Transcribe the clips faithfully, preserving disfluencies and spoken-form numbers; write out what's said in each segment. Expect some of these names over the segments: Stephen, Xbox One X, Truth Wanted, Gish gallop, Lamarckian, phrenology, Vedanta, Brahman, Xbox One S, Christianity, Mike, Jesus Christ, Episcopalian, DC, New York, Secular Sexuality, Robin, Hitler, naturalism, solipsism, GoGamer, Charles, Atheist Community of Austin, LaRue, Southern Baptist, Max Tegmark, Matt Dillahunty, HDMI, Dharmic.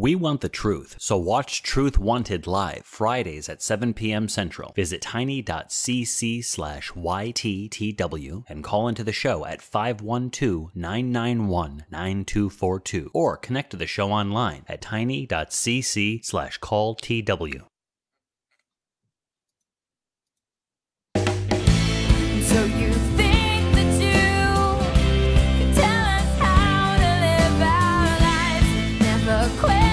We want the truth, so watch Truth Wanted live Fridays at seven p m Central. Visit tiny dot c c slash y t t w and call into the show at five one two, nine nine one, nine two four two or connect to the show online at tiny dot c c slash call t w. So you think that you can tell us how to live our lives, never quit.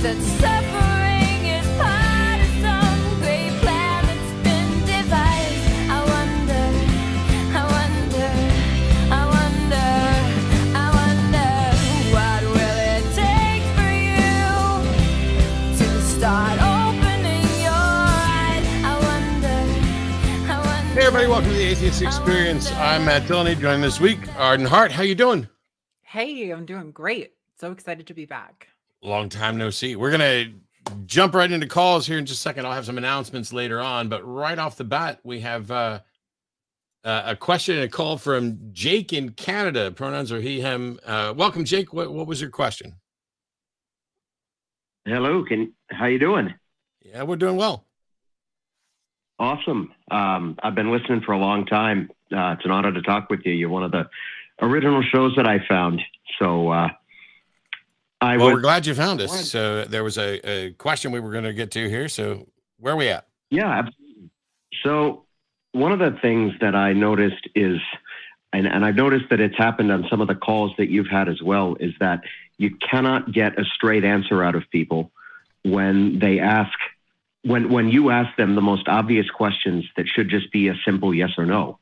That suffering is part of some great plan that's been devised. I wonder, I wonder, I wonder, I wonder what will it take for you to start opening your eyes? I wonder, I wonder. Hey everybody, welcome to the Atheist Experience. I'm Matt Dillahunty, joined this week, Arden Hart. How you doing? Hey, I'm doing great. So excited to be back. Long time no see. We're gonna jump right into calls here in just a second. I'll have some announcements later on, but right off the bat, we have uh, uh, a question and a call from Jake in Canada. Pronouns are he, him. Uh, welcome, Jake. What, what was your question? Hello. Can how you doing? Yeah, we're doing well. Awesome. Um, I've been listening for a long time. Uh, it's an honor to talk with you. You're one of the original shows that I found. So. Uh, I well, would, we're glad you found us. Would. So there was a, a question we were going to get to here. So where are we at? Yeah, absolutely. So one of the things that I noticed is, and, and I've noticed that it's happened on some of the calls that you've had as well, is that you cannot get a straight answer out of people when they ask, when, when you ask them the most obvious questions that should just be a simple yes or no.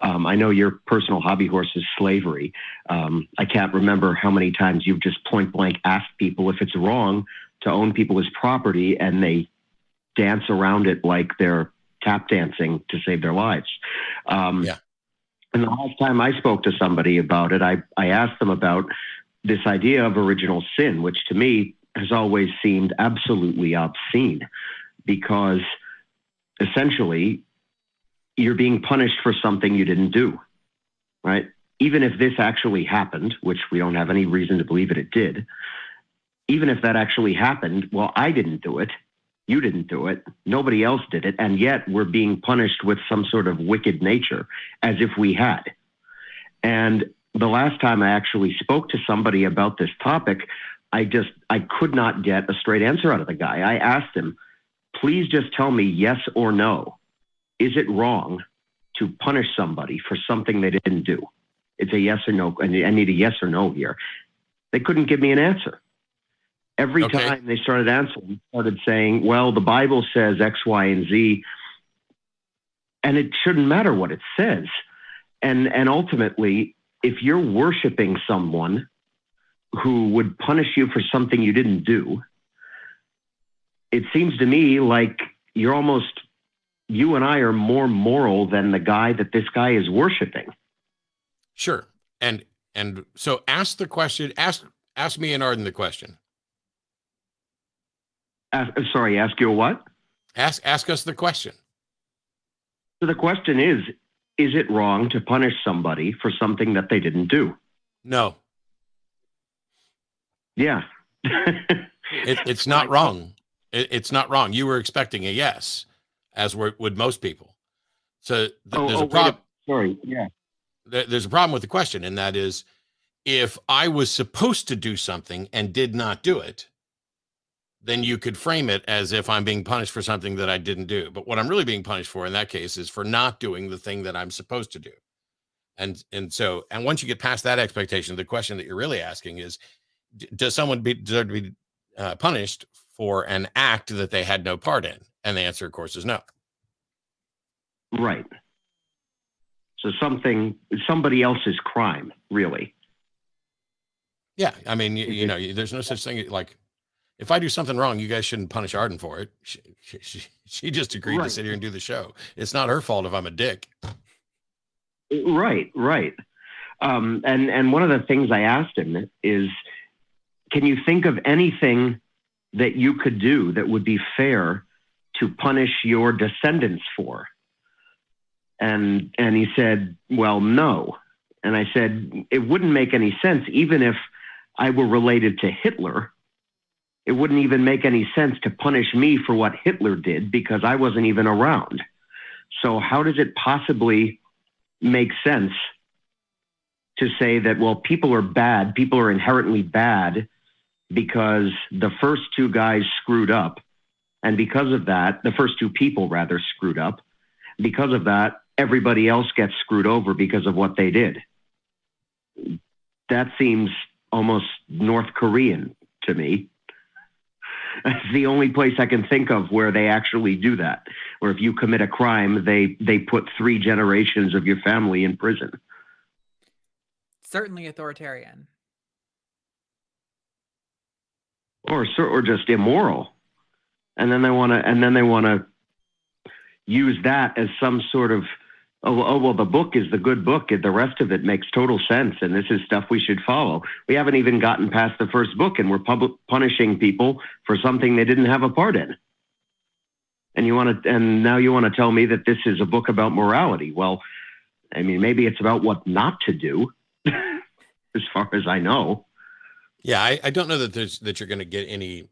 Um, I know your personal hobby horse is slavery. Um, I can't remember how many times you've just point blank asked people if it's wrong to own people as property, and they dance around it like they're tap dancing to save their lives. Um, yeah. And the last time I spoke to somebody about it, I, I asked them about this idea of original sin, which to me has always seemed absolutely obscene, because essentially you're being punished for something you didn't do, right? Even if this actually happened, which we don't have any reason to believe that it did, even if that actually happened, well, I didn't do it, you didn't do it, nobody else did it, and yet we're being punished with some sort of wicked nature as if we had. And the last time I actually spoke to somebody about this topic, I just, I could not get a straight answer out of the guy. I asked him, please just tell me yes or no. Is it wrong to punish somebody for something they didn't do? It's a yes or no, and I need a yes or no here. They couldn't give me an answer. Every okay. time they started answering, they started saying, well, the Bible says X, Y, and Z, and it shouldn't matter what it says. And, and ultimately, if you're worshiping someone who would punish you for something you didn't do, it seems to me like you're almost... you and I are more moral than the guy that this guy is worshiping. Sure. And, and so ask the question, ask, ask me and Arden the question. Ask, sorry, ask you what? Ask, ask us the question. So the question is, is it wrong to punish somebody for something that they didn't do? No. Yeah. it, it's not wrong. It, it's not wrong. You were expecting a yes. As were, would most people. So th oh, there's oh, a problem. Sorry, yeah. Th there's a problem with the question, and that is, if I was supposed to do something and did not do it, then you could frame it as if I'm being punished for something that I didn't do. But what I'm really being punished for in that case is for not doing the thing that I'm supposed to do. And and so, and once you get past that expectation, the question that you're really asking is, d does someone be, deserve to be uh, punished for an act that they had no part in? And the answer, of course, is no. Right. So something, somebody else's crime, really. Yeah. I mean, you, you know, there's no such thing. Like, if I do something wrong, you guys shouldn't punish Arden for it. She, she, she just agreed right. to sit here and do the show. It's not her fault if I'm a dick. Right, right. Um, and, and one of the things I asked him is, can you think of anything that you could do that would be fair to punish your descendants for? And, and he said, well, no. And I said, it wouldn't make any sense, even if I were related to Hitler. It wouldn't even make any sense to punish me for what Hitler did because I wasn't even around. So how does it possibly make sense to say that, well, people are bad, people are inherently bad because the first two guys screwed up. And because of that, the first two people rather screwed up. Because of that, everybody else gets screwed over because of what they did. That seems almost North Korean to me. It's the only place I can think of where they actually do that, where if you commit a crime, they, they put three generations of your family in prison. Certainly authoritarian. Or, or just immoral. And then they want to, and then they want to use that as some sort of, oh, oh, well, the book is the good book and the rest of it makes total sense. And this is stuff we should follow. We haven't even gotten past the first book and we're public punishing people for something they didn't have a part in. And you want to, and now you want to tell me that this is a book about morality. Well, I mean, maybe it's about what not to do as far as I know. Yeah. I, I don't know that there's, that you're going to get any,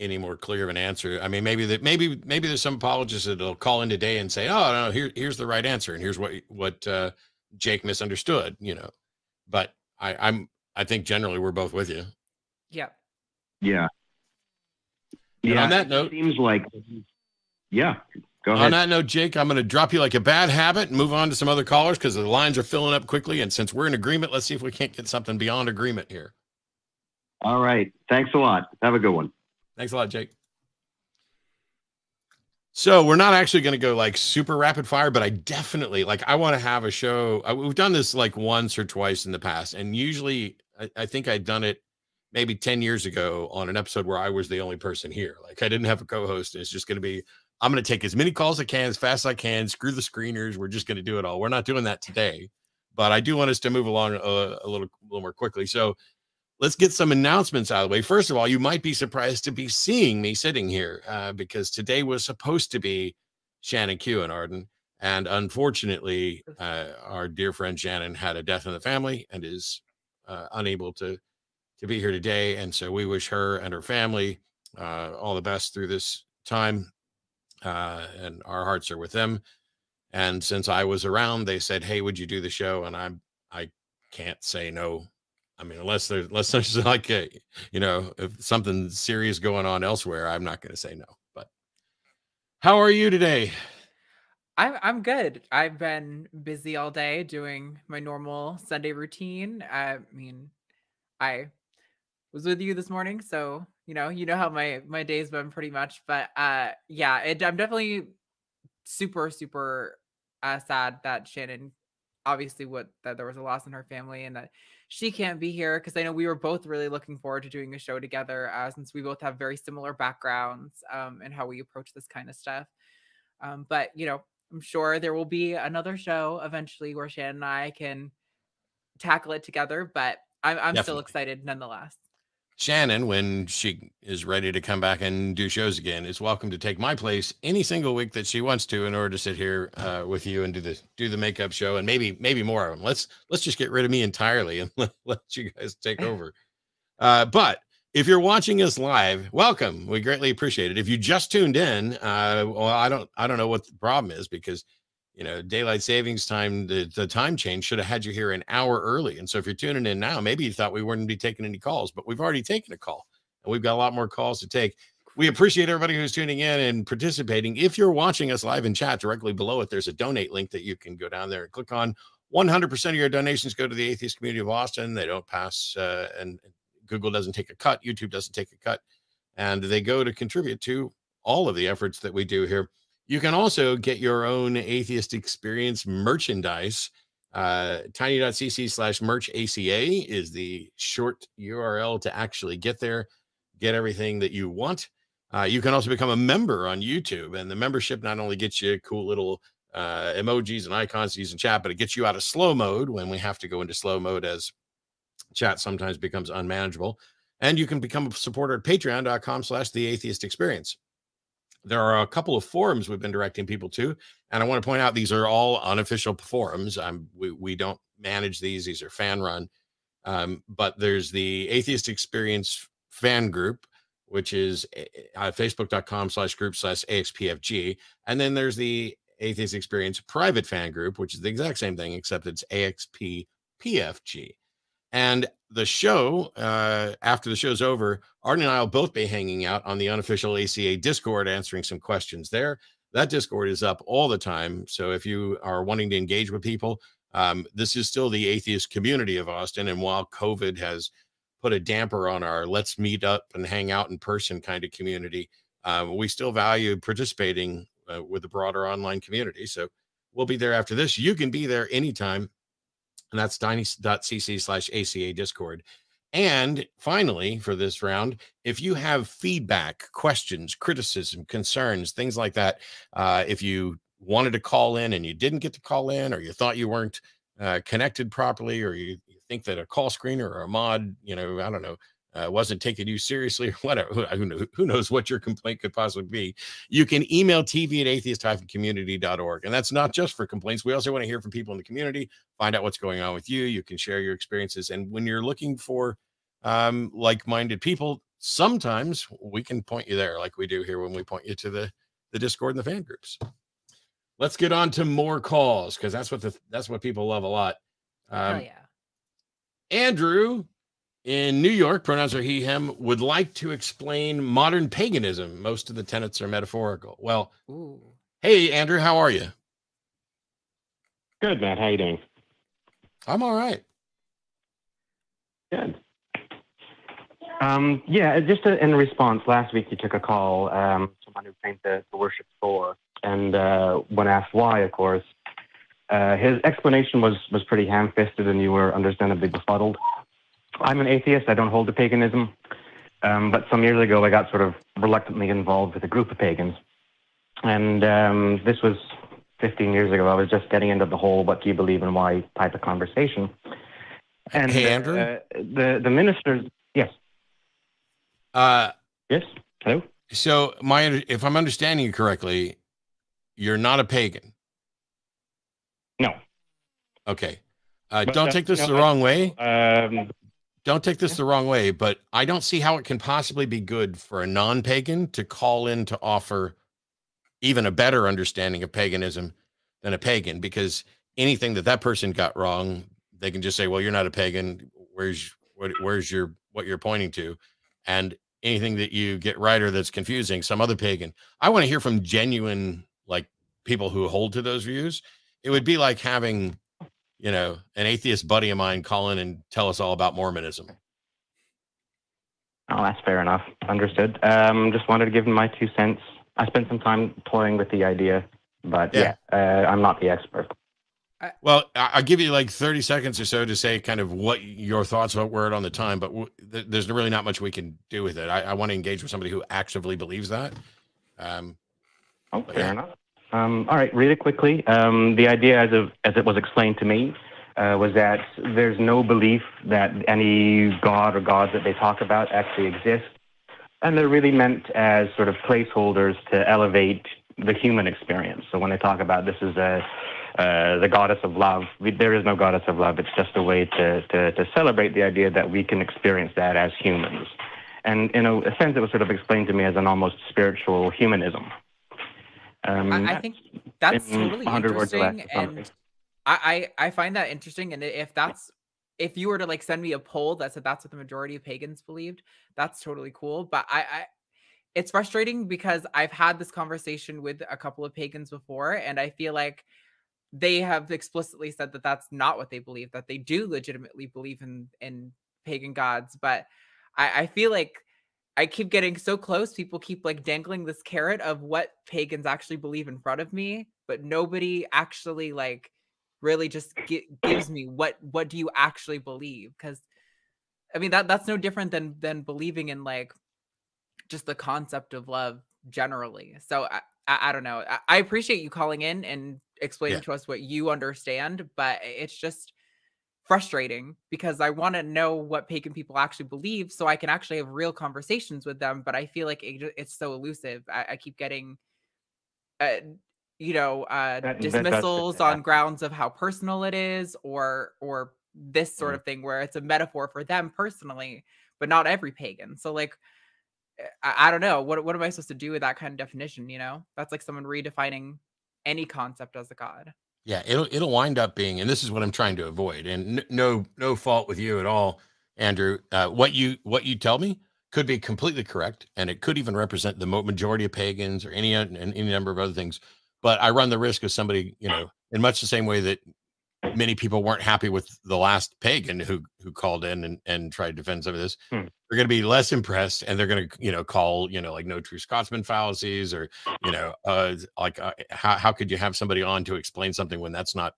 any more clear of an answer. I mean, maybe that maybe maybe there's some apologists that'll call in today and say, "Oh no, here here's the right answer, and here's what what uh, Jake misunderstood," you know. But I, I'm I think generally we're both with you. Yeah. Yeah. And yeah. On that note, it seems like yeah. Go ahead. On that note, Jake, I'm going to drop you like a bad habit and move on to some other callers because the lines are filling up quickly. And since we're in agreement, let's see if we can't get something beyond agreement here. All right. Thanks a lot. Have a good one. Thanks a lot, Jake. So we're not actually going to go like super rapid fire, but I definitely like, I want to have a show. I, we've done this like once or twice in the past. And usually I, I think I'd done it maybe ten years ago on an episode where I was the only person here. Like I didn't have a co-host. It's just going to be, I'm going to take as many calls as I can, as fast as I can, screw the screeners. We're just going to do it all. We're not doing that today, but I do want us to move along a, a little, a little more quickly. So let's get some announcements out of the way. First of all, you might be surprised to be seeing me sitting here uh, because today was supposed to be Shannon Q and Arden. And unfortunately, uh, our dear friend Shannon had a death in the family and is uh, unable to, to be here today. And so we wish her and her family uh, all the best through this time. Uh, and our hearts are with them. And since I was around, they said, "Hey, would you do the show?" And I'm, I can't say no. I mean, unless there's, unless there's like a, you know, if something serious going on elsewhere, I'm not going to say no. But how are you today? I'm I'm good. I've been busy all day doing my normal Sunday routine. I mean, I was with you this morning, so you know, you know how my my day's been pretty much. But uh, yeah, it, I'm definitely super super uh, sad that Shannon, obviously, what that there was a loss in her family and that she can't be here, because I know we were both really looking forward to doing a show together uh, since we both have very similar backgrounds um, and how we approach this kind of stuff. Um, but, you know, I'm sure there will be another show eventually where Shannon and I can tackle it together, but I'm, I'm still excited nonetheless. Shannon, when she is ready to come back and do shows again, is welcome to take my place any single week that she wants to in order to sit here uh, with you and do the do the makeup show and maybe maybe more of them. Let's let's just get rid of me entirely and let, let you guys take over. Uh, but if you're watching us live, welcome. We greatly appreciate it. If you just tuned in, uh, well, I don't I don't know what the problem is, because you know daylight savings time, the, the time change should have had you here an hour early. And so if you're tuning in now, maybe you thought we wouldn't be taking any calls, but we've already taken a call and we've got a lot more calls to take. We appreciate everybody who's tuning in and participating. If you're watching us live in chat, directly below it there's a donate link that you can go down there and click on. One hundred percent of your donations go to the Atheist Community of Austin. They don't pass uh, and Google doesn't take a cut, YouTube doesn't take a cut, and they go to contribute to all of the efforts that we do here. You can also get your own Atheist Experience merchandise. Uh, tiny dot c c slash merch A C A is the short U R L to actually get there, get everything that you want. Uh, you can also become a member on YouTube, and the membership not only gets you cool little uh, emojis and icons to use in chat, but it gets you out of slow mode when we have to go into slow mode as chat sometimes becomes unmanageable. And you can become a supporter at patreon dot com slash the Atheist Experience. there are a couple of forums we've been directing people to, and I want to point out these are all unofficial forums. Um, we, we don't manage these. These are fan-run. Um, but there's the Atheist Experience fan group, which is uh, facebook.com slash group slash AXPFG. And then there's the Atheist Experience private fan group, which is the exact same thing, except it's A X P P F G. And the show, uh, after the show's over, Arden and I will both be hanging out on the unofficial A C A Discord, answering some questions there. That Discord is up all the time. So if you are wanting to engage with people, um, this is still the Atheist Community of Austin. And while COVID has put a damper on our let's meet up and hang out in person kind of community, uh, we still value participating uh, with the broader online community. So we'll be there after this. You can be there anytime. And that's tiny.cc slash ACA Discord. And finally, for this round, if you have feedback, questions, criticism, concerns, things like that, uh, if you wanted to call in and you didn't get to call in, or you thought you weren't uh, connected properly, or you, you think that a call screener or a mod, you know, I don't know, uh, wasn't taking you seriously or whatever, who knows, who knows what your complaint could possibly be, you can email tv at atheist-community.org. And that's not just for complaints. We also want to hear from people in the community, find out what's going on with you. You can share your experiences. And when you're looking for um, like-minded people, sometimes we can point you there like we do here when we point you to the, the Discord and the fan groups. Let's get on to more calls, because that's what the, that's what people love a lot. Um, oh, yeah. Andrew in New York, pronouns are he, him, would like to explain modern paganism. Most of the tenets are metaphorical. Well, ooh. Hey, Andrew, how are you? Good, Matt. How you doing? I'm all right. Good. Um, yeah, just a, in response, last week you took a call, um, someone who claimed to worship Thor, and uh, when asked why, of course, uh, his explanation was, was pretty ham-fisted, and you were understandably befuddled. I'm an atheist. I don't hold to paganism. Um, but some years ago, I got sort of reluctantly involved with a group of pagans. And um, this was fifteen years ago. I was just getting into the whole what do you believe and why type of conversation. And, hey, Andrew? Uh, the, the ministers... Yes. Uh, yes? Hello? So, my, if I'm understanding you correctly, you're not a pagan? No. Okay. Uh, don't uh, take this no, the wrong way. Um... Don't take this the wrong way, but I don't see how it can possibly be good for a non-pagan to call in to offer even a better understanding of paganism than a pagan, because anything that that person got wrong, they can just say, well, you're not a pagan. Where's, what, where's your, what you're pointing to? And anything that you get right or that's confusing, some other pagan. I want to hear from genuine, like, people who hold to those views. It would be like having... you know, an atheist buddy of mine call in and tell us all about Mormonism. Oh, that's fair enough. Understood. Um, just wanted to give my two cents. I spent some time toying with the idea, but yeah, yeah uh, I'm not the expert. I, well, I'll give you like thirty seconds or so to say kind of what your thoughts were on the time, but w th there's really not much we can do with it. I, I want to engage with somebody who actively believes that. Um, oh, fair yeah. enough. Um, all right, read it quickly. Um, the idea, as of as it was explained to me, uh, was that there's no belief that any god or gods that they talk about actually exist, and they're really meant as sort of placeholders to elevate the human experience. So when they talk about this is a, uh, the goddess of love, we, there is no goddess of love. It's just a way to, to, to celebrate the idea that we can experience that as humans. And in a sense, it was sort of explained to me as an almost spiritual humanism. Um, I, I think that's really interesting, and I, I, I find that interesting. And if that's, if you were to like send me a poll that said that's what the majority of pagans believed, that's totally cool. But I, I it's frustrating because I've had this conversation with a couple of pagans before, and I feel like they have explicitly said that that's not what they believe, that they do legitimately believe in, in pagan gods. But I, I feel like I keep getting so close. People keep like dangling this carrot of what pagans actually believe in front of me, but nobody actually like really just gi gives me what, what do you actually believe? Cause I mean, that that's no different than, than believing in like just the concept of love generally. So I, I, I don't know. I, I appreciate you calling in and explaining yeah. to us what you understand, but it's just frustrating because I want to know what pagan people actually believe so I can actually have real conversations with them. But I feel like it, it's so elusive. I, I keep getting, uh, you know, uh, that, dismissals that, that, that, on grounds of how personal it is, or, or this sort mm-hmm. of thing where it's a metaphor for them personally, but not every pagan. So like, I, I don't know. What, what am I supposed to do with that kind of definition? You know, that's like someone redefining any concept as a god. Yeah, it'll it'll wind up being, and this is what I'm trying to avoid. And n no no fault with you at all, Andrew. Uh, what you what you tell me could be completely correct, and it could even represent the majority of pagans or any and any number of other things. But I run the risk of somebody, you know, in much the same way that many people weren't happy with the last pagan who who called in and and tried to defend some of this. Hmm. They're going to be less impressed, and they're going to, you know, call, you know, like no true Scotsman fallacies, or, you know, uh, like uh, how, how could you have somebody on to explain something when that's not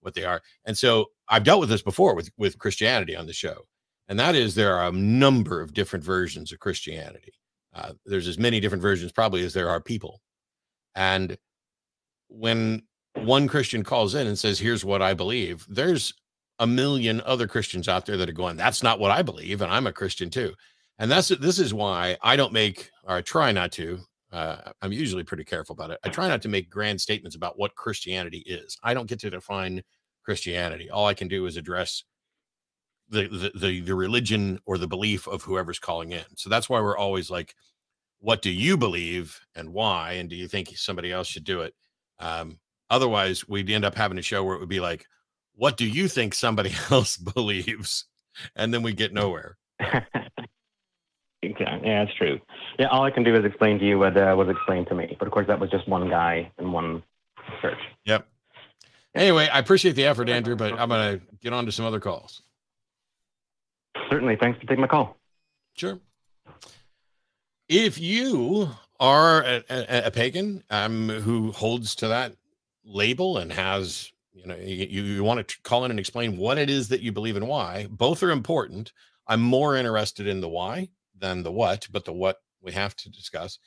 what they are? And so I've dealt with this before with, with Christianity on the show. And that is, there are a number of different versions of Christianity. Uh, there's as many different versions probably as there are people. And when one Christian calls in and says, here's what I believe, there's a million other Christians out there that are going, that's not what I believe, and I'm a Christian too. And that's, this is why I don't make, or I try not to, uh, I'm usually pretty careful about it. I try not to make grand statements about what Christianity is. I don't get to define Christianity. All I can do is address the, the, the, the religion or the belief of whoever's calling in. So that's why we're always like, what do you believe and why? And do you think somebody else should do it? Um, otherwise we'd end up having a show where it would be like, what do you think somebody else believes? And then we get nowhere. Exactly. Yeah, that's true. Yeah, all I can do is explain to you what uh, was explained to me. But of course, that was just one guy in one church. Yep. Anyway, I appreciate the effort, Andrew, but I'm going to get on to some other calls. Certainly. Thanks for taking my call. Sure. If you are a, a, a pagan um, who holds to that label and has... You know, you, you want to call in and explain what it is that you believe and why. Both are important. I'm more interested in the why than the what, but the what we have to discuss.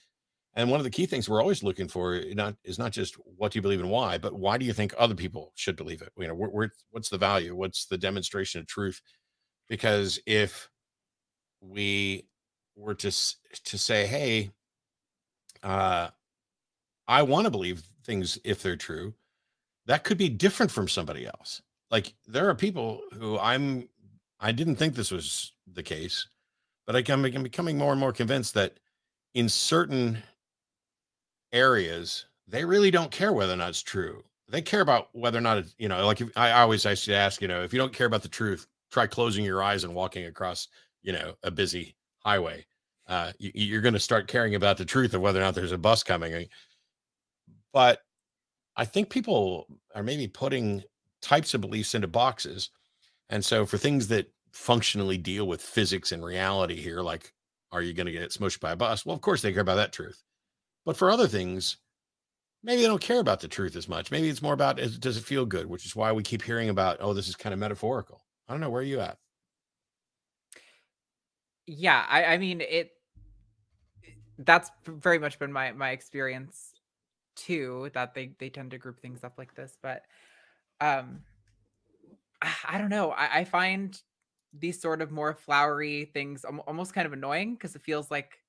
And one of the key things we're always looking for not, is not just what do you believe and why, but why do you think other people should believe it? You know, we're, we're, what's the value? What's the demonstration of truth? Because if we were to, to say, hey, uh, I want to believe things if they're true, that could be different from somebody else. Like there are people who I'm, I didn't think this was the case, but I can, I'm becoming more and more convinced that in certain areas, they really don't care whether or not it's true. They care about whether or not it's, you know, like if, I always, I should ask, you know, if you don't care about the truth, try closing your eyes and walking across, you know, a busy highway. Uh, you, you're going to start caring about the truth of whether or not there's a bus coming. But I think people are maybe putting types of beliefs into boxes. And so for things that functionally deal with physics and reality here, like, are you going to get smushed by a bus? Well, of course they care about that truth. But for other things, maybe they don't care about the truth as much. Maybe it's more about, does it feel good? Which is why we keep hearing about, oh, this is kind of metaphorical. I don't know. Where are you at? Yeah. I, I mean, it, that's very much been my, my experience too, that they they tend to group things up like this. But um I don't know, I, I find these sort of more flowery things almost kind of annoying, because it feels like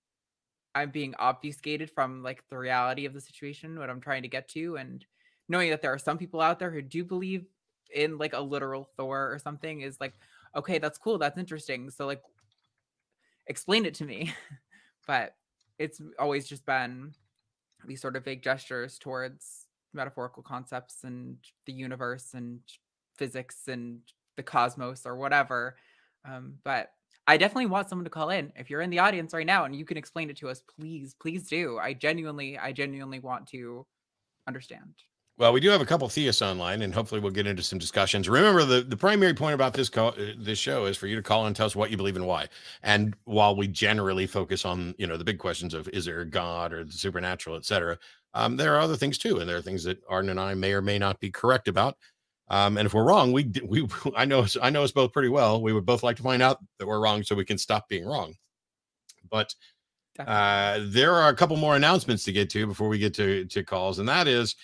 I'm being obfuscated from like the reality of the situation, what I'm trying to get to. And knowing that there are some people out there who do believe in like a literal Thor or something is like, okay, that's cool, that's interesting, so like explain it to me. But it's always just been these sort of vague gestures towards metaphorical concepts and the universe and physics and the cosmos or whatever. Um, but I definitely want someone to call in. If you're in the audience right now and you can explain it to us, please, please do. I genuinely, I genuinely want to understand. Well, we do have a couple theists online, and hopefully we'll get into some discussions. Remember, the, the primary point about this call, this show is for you to call and tell us what you believe and why. And while we generally focus on, you know, the big questions of is there a God or the supernatural, et cetera, um, there are other things too. And there are things that Arden and I may or may not be correct about. Um, and if we're wrong, we, we, I know, I know us both pretty well. We would both like to find out that we're wrong so we can stop being wrong. But uh, there are a couple more announcements to get to before we get to, to calls. And that is,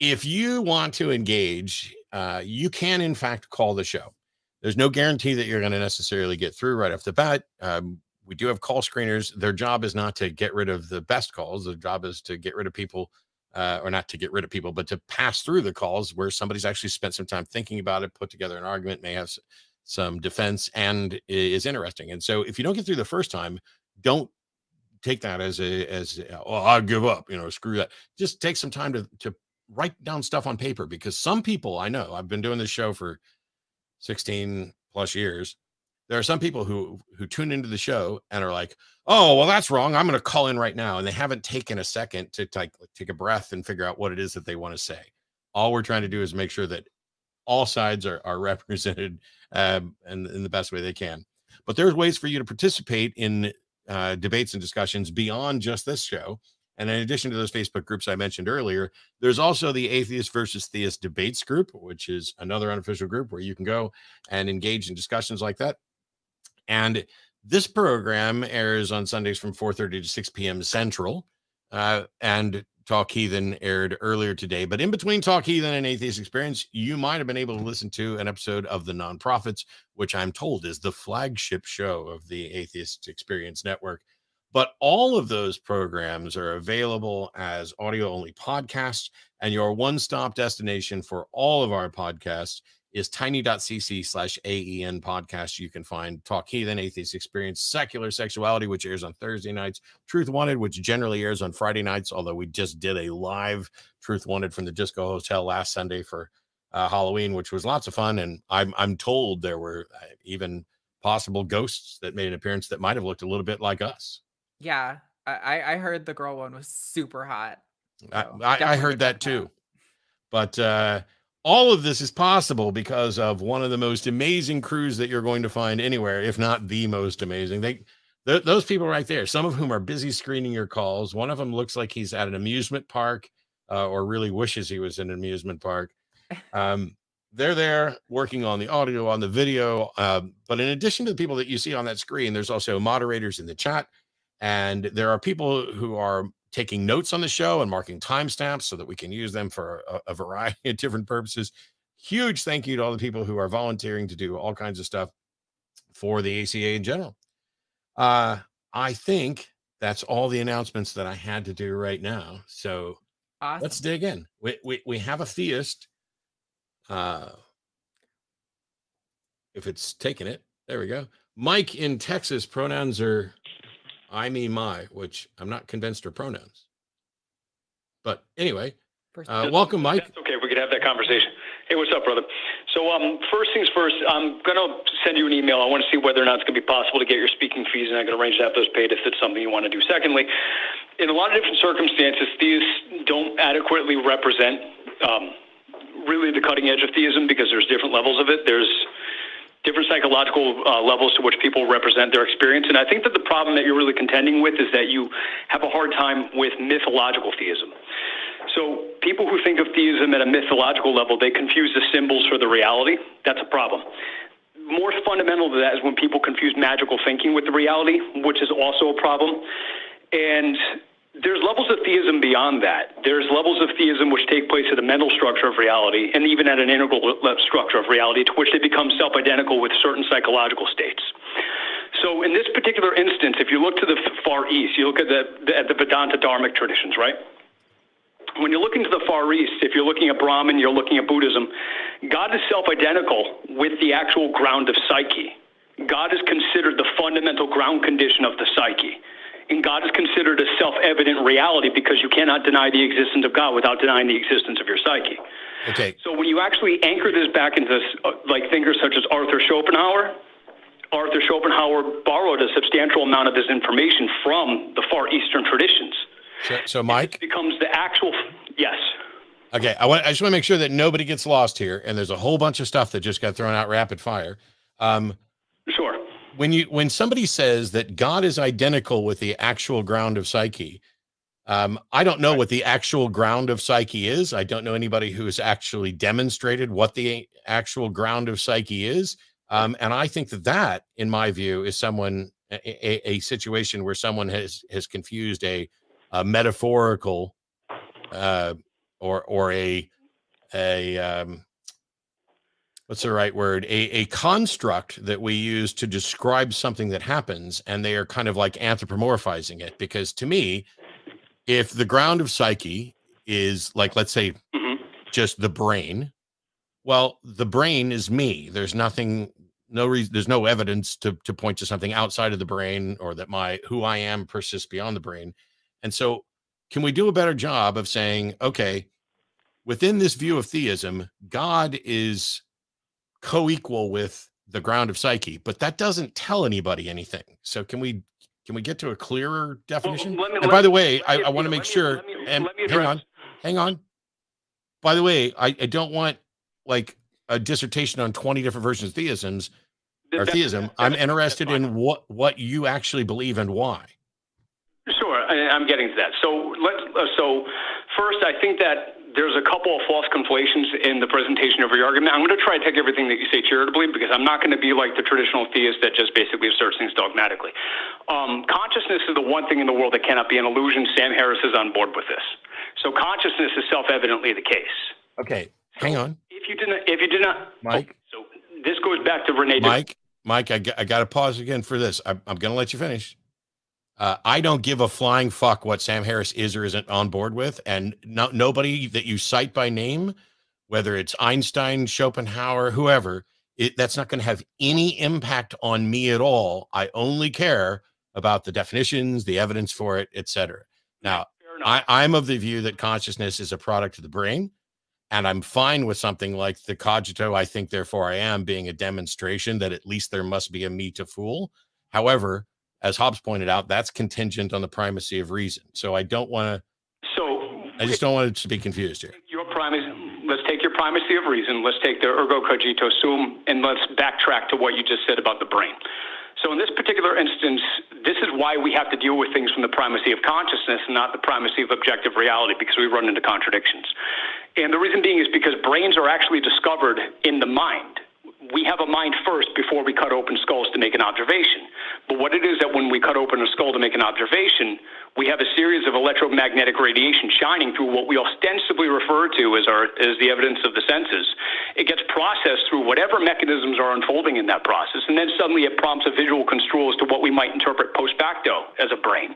if you want to engage, uh, you can, in fact, call the show. There's no guarantee that you're going to necessarily get through right off the bat. Um, we do have call screeners. Their job is not to get rid of the best calls. Their job is to get rid of people, uh, or not to get rid of people, but to pass through the calls where somebody's actually spent some time thinking about it, put together an argument, may have some defense, and is interesting. And so if you don't get through the first time, don't take that as a, as, oh, I'll give up, you know, screw that. Just take some time to, to write down stuff on paper, because some people, I know, I've been doing this show for sixteen plus years. There are some people who, who tune into the show and are like, oh, well, that's wrong, I'm going to call in right now. And they haven't taken a second to take, take a breath and figure out what it is that they want to say. All we're trying to do is make sure that all sides are, are represented um, in, in the best way they can. But there's ways for you to participate in uh, debates and discussions beyond just this show. And in addition to those Facebook groups I mentioned earlier, there's also the Atheist versus Theist Debates group, which is another unofficial group where you can go and engage in discussions like that. And this program airs on Sundays from four thirty to six p m Central. Uh, and Talk Heathen aired earlier today. But in between Talk Heathen and Atheist Experience, you might have been able to listen to an episode of The Nonprofits, which I'm told is the flagship show of the Atheist Experience Network. But all of those programs are available as audio-only podcasts, and your one-stop destination for all of our podcasts is tiny dot c c slash A E N podcast. You can find Talk Heathen, Atheist Experience, Secular Sexuality, which airs on Thursday nights, Truth Wanted, which generally airs on Friday nights, although we just did a live Truth Wanted from the Disco Hotel last Sunday for uh, Halloween, which was lots of fun. And I'm, I'm told there were even possible ghosts that made an appearance that might have looked a little bit like us. Yeah, I, I heard the girl one was super hot. So I, I heard that too. But uh, all of this is possible because of one of the most amazing crews that you're going to find anywhere, if not the most amazing. They, th those people right there, some of whom are busy screening your calls. One of them looks like he's at an amusement park, uh, or really wishes he was in an amusement park. Um, they're there working on the audio, on the video. Uh, but in addition to the people that you see on that screen, there's also moderators in the chat. And there are people who are taking notes on the show and marking timestamps so that we can use them for a, a variety of different purposes. Huge thank you to all the people who are volunteering to do all kinds of stuff for the A C A in general. Uh, I think that's all the announcements that I had to do right now. So awesome. Let's dig in. We, we, we have a theist. Uh, if it's taking it, there we go. Mike in Texas, pronouns are... I mean my, which I'm not convinced are pronouns. But anyway, uh, welcome, Mike. That's okay, we could have that conversation. Hey, what's up, brother? So um, first things first, I'm going to send you an email. I want to see whether or not it's going to be possible to get your speaking fees, and I can arrange to have those paid if it's something you want to do. Secondly, in a lot of different circumstances, these don't adequately represent um, really the cutting edge of theism, because there's different levels of it. There's different psychological uh, levels to which people represent their experience. And I think that the problem that you're really contending with is that you have a hard time with mythological theism. So people who think of theism at a mythological level, they confuse the symbols for the reality. That's a problem. More fundamental to that is when people confuse magical thinking with the reality, which is also a problem. And there's levels of theism beyond that. There's levels of theism which take place at the mental structure of reality, and even at an integral structure of reality, to which they become self-identical with certain psychological states. So in this particular instance, if you look to the Far East, you look at the, at the Vedanta Dharmic traditions, right? When you're looking to the Far East, if you're looking at Brahman, you're looking at Buddhism, God is self-identical with the actual ground of psyche. God is considered the fundamental ground condition of the psyche. And God is considered a self-evident reality, because you cannot deny the existence of God without denying the existence of your psyche. Okay. So when you actually anchor this back into this, uh, like thinkers such as Arthur Schopenhauer, Arthur Schopenhauer borrowed a substantial amount of this information from the Far Eastern traditions. So, so Mike? It becomes the actual, yes. Okay, I, want, I just want to make sure that nobody gets lost here, and there's a whole bunch of stuff that just got thrown out rapid fire. Um, sure. When you when somebody says that God is identical with the actual ground of psyche, um, I don't know what the actual ground of psyche is. I don't know anybody who has actually demonstrated what the actual ground of psyche is. Um, and I think that that, in my view, is someone a, a situation where someone has has confused a, a metaphorical uh, or or a a um, what's the right word, a, a construct that we use to describe something that happens, and they are kind of like anthropomorphizing it. Because to me, if the ground of psyche is like, let's say, mm-hmm. just the brain, well, the brain is me. There's nothing, no reason, there's no evidence to, to point to something outside of the brain, or that my, who I am persists beyond the brain. And so can we do a better job of saying, okay, within this view of theism, God is co-equal with the ground of psyche, but that doesn't tell anybody anything. So can we can we get to a clearer definition? Well, me, and by the way, me, I, I want to make sure, me, and hang on, hang on. By the way, I, I don't want like a dissertation on twenty different versions of theisms or theism. I'm interested in what, what you actually believe and why. Sure, I'm getting to that. So let's, so first, I think that there's a couple of false conflations in the presentation of your argument. I'm going to try to take everything that you say charitably, because I'm not going to be like the traditional theist that just basically asserts things dogmatically. Um, consciousness is the one thing in the world that cannot be an illusion. Sam Harris is on board with this. So consciousness is self-evidently the case. Okay, hang on. If you did not, if you did not, Mike. Oh, so this goes back to Rene. Mike, Mike, I, I got to pause again for this. I, I'm going to let you finish. Uh, I don't give a flying fuck what Sam Harris is or isn't on board with, and no, nobody that you cite by name, whether it's Einstein, Schopenhauer, whoever, it, that's not going to have any impact on me at all. I only care about the definitions, the evidence for it, et cetera. Now, I, I'm of the view that consciousness is a product of the brain, and I'm fine with something like the cogito, I think, therefore I am, being a demonstration that at least there must be a me to fool. However, as Hobbes pointed out, that's contingent on the primacy of reason. So I don't want to, so I just don't want it to be confused here. Your primacy, let's take your primacy of reason. Let's take the ergo cogito sum, and let's backtrack to what you just said about the brain. So in this particular instance, this is why we have to deal with things from the primacy of consciousness and not the primacy of objective reality, because we run into contradictions. And the reason being is because brains are actually discovered in the mind. We have a mind first before we cut open skulls to make an observation. But what it is that when we cut open a skull to make an observation, we have a series of electromagnetic radiation shining through what we ostensibly refer to as, our, as the evidence of the senses. It gets processed through whatever mechanisms are unfolding in that process, and then suddenly it prompts a visual construal as to what we might interpret post facto as a brain.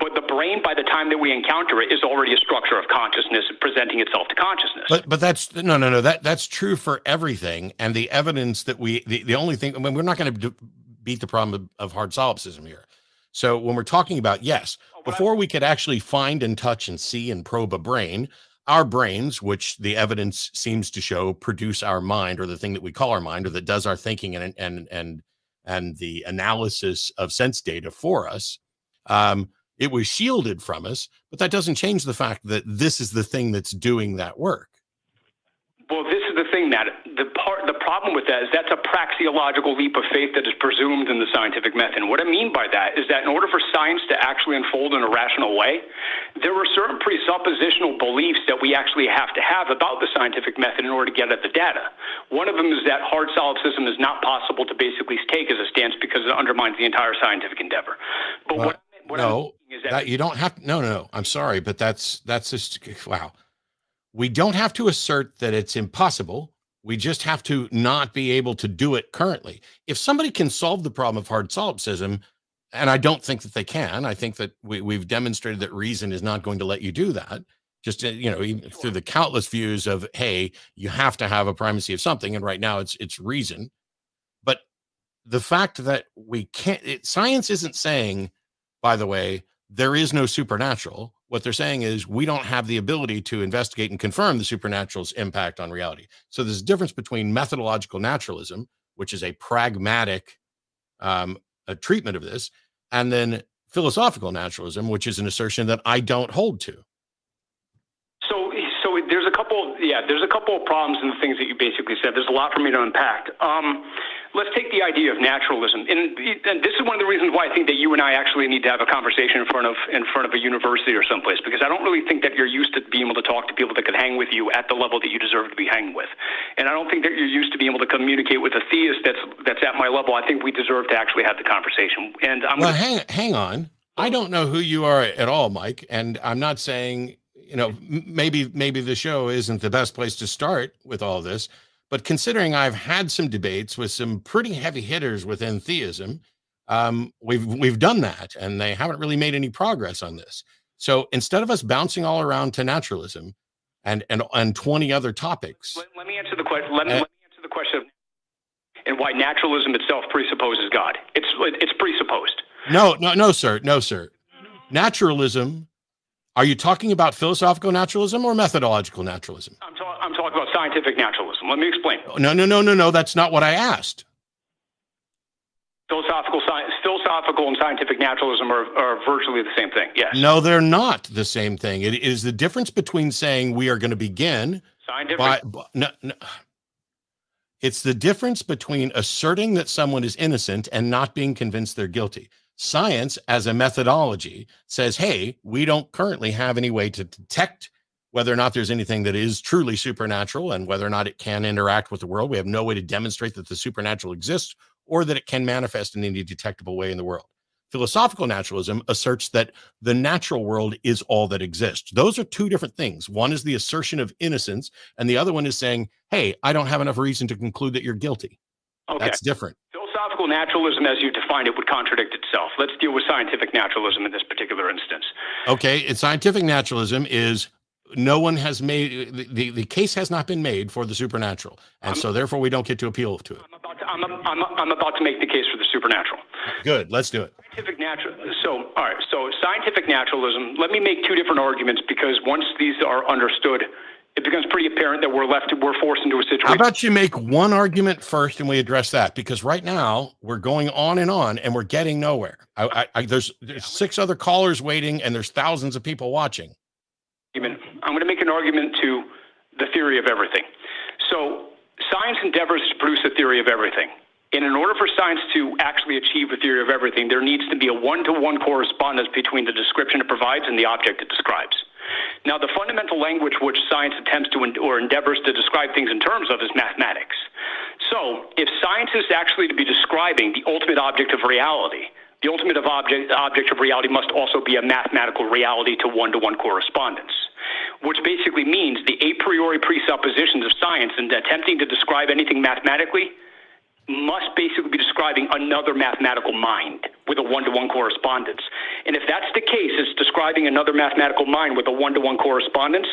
But the brain, by the time that we encounter it, is already a structure of consciousness presenting itself to consciousness. But, but that's, no, no, no, that, that's true for everything, and the evidence that we, the, the only thing, I mean, we're not going to beat the problem of, of hard solipsism here. So when we're talking about, yes, before we could actually find and touch and see and probe a brain, our brains, which the evidence seems to show, produce our mind, or the thing that we call our mind, or that does our thinking and, and, and, and the analysis of sense data for us. Um, it was shielded from us, but that doesn't change the fact that this is the thing that's doing that work. Well, this is the thing, Matt. The part, the problem with that is that's a praxeological leap of faith that is presumed in the scientific method. And what I mean by that is that in order for science to actually unfold in a rational way, there are certain presuppositional beliefs that we actually have to have about the scientific method in order to get at the data. One of them is that hard solipsism is not possible to basically take as a stance because it undermines the entire scientific endeavor. But well, what, what no, I'm is that, that you don't have to, no, no, no, I'm sorry, but that's, that's just, wow. We don't have to assert that it's impossible. We just have to not be able to do it currently. If somebody can solve the problem of hard solipsism, and I don't think that they can, I think that we, we've demonstrated that reason is not going to let you do that. Just, you know, even through the countless views of, hey, you have to have a primacy of something. And right now it's, it's reason. But the fact that we can't, it, science isn't saying, by the way, there is no supernatural. What they're saying is we don't have the ability to investigate and confirm the supernatural's impact on reality. So there's a difference between methodological naturalism, which is a pragmatic um, a treatment of this, and then philosophical naturalism, which is an assertion that I don't hold to. So, so there's a couple, yeah, there's a couple of problems in the things that you basically said. There's a lot for me to unpack. Um, Let's take the idea of naturalism, and, and this is one of the reasons why I think that you and I actually need to have a conversation in front of in front of a university or someplace, because I don't really think that you're used to being able to talk to people that could hang with you at the level that you deserve to be hanged with, and I don't think that you're used to being able to communicate with a theist that's that's at my level. I think we deserve to actually have the conversation. And I'm well, hang hang on, I don't know who you are at all, Mike, and I'm not saying you know maybe maybe the show isn't the best place to start with all this. But considering I've had some debates with some pretty heavy hitters within theism, um, we've we've done that, and they haven't really made any progress on this. So instead of us bouncing all around to naturalism and and and twenty other topics, let, let me answer the question. Let me, uh, let me answer the question of and why naturalism itself presupposes God. It's it's presupposed. No, no, no, sir, no, sir. Naturalism. Are you talking about philosophical naturalism or methodological naturalism? I'm, ta I'm talking about scientific naturalism. Let me explain. No, no, no, no, no. That's not what I asked. Philosophical, science, philosophical and scientific naturalism are, are virtually the same thing, yes. No, they're not the same thing. It is the difference between saying we are going to begin. Scientific. By, by, no, no. It's the difference between asserting that someone is innocent and not being convinced they're guilty. Science as a methodology says, hey, we don't currently have any way to detect whether or not there's anything that is truly supernatural and whether or not it can interact with the world. We have no way to demonstrate that the supernatural exists or that it can manifest in any detectable way in the world. Philosophical naturalism asserts that the natural world is all that exists. Those are two different things. One is the assertion of innocence, and the other one is saying, hey, I don't have enough reason to conclude that you're guilty. Okay. That's different. Philosophical naturalism, as you define it, would contradict itself. Let's deal with scientific naturalism in this particular instance. Okay, and scientific naturalism is no one has made, the, the, the case has not been made for the supernatural, and I'm, so therefore we don't get to appeal to it. I'm about to, I'm, I'm, I'm about to make the case for the supernatural. Good, let's do it. Scientific natural, so, all right, so scientific naturalism, let me make two different arguments because once these are understood, it becomes pretty apparent that we're left, we're forced into a situation. How about you make one argument first and we address that? Because right now we're going on and on and we're getting nowhere. I, I, I, there's there's six other callers waiting and there's thousands of people watching. I'm going to make an argument to the theory of everything. So science endeavors to produce a theory of everything. And in order for science to actually achieve a theory of everything, there needs to be a one-to-one correspondence between the description it provides and the object it describes. Now, the fundamental language which science attempts to en or endeavors to describe things in terms of is mathematics. So if science is actually to be describing the ultimate object of reality, the ultimate of object, object of reality must also be a mathematical reality to one-to-one correspondence, which basically means the a priori presuppositions of science in attempting to describe anything mathematically must basically be describing another mathematical mind with a one-to-one correspondence. And if that's the case, it's describing another mathematical mind with a one-to-one correspondence.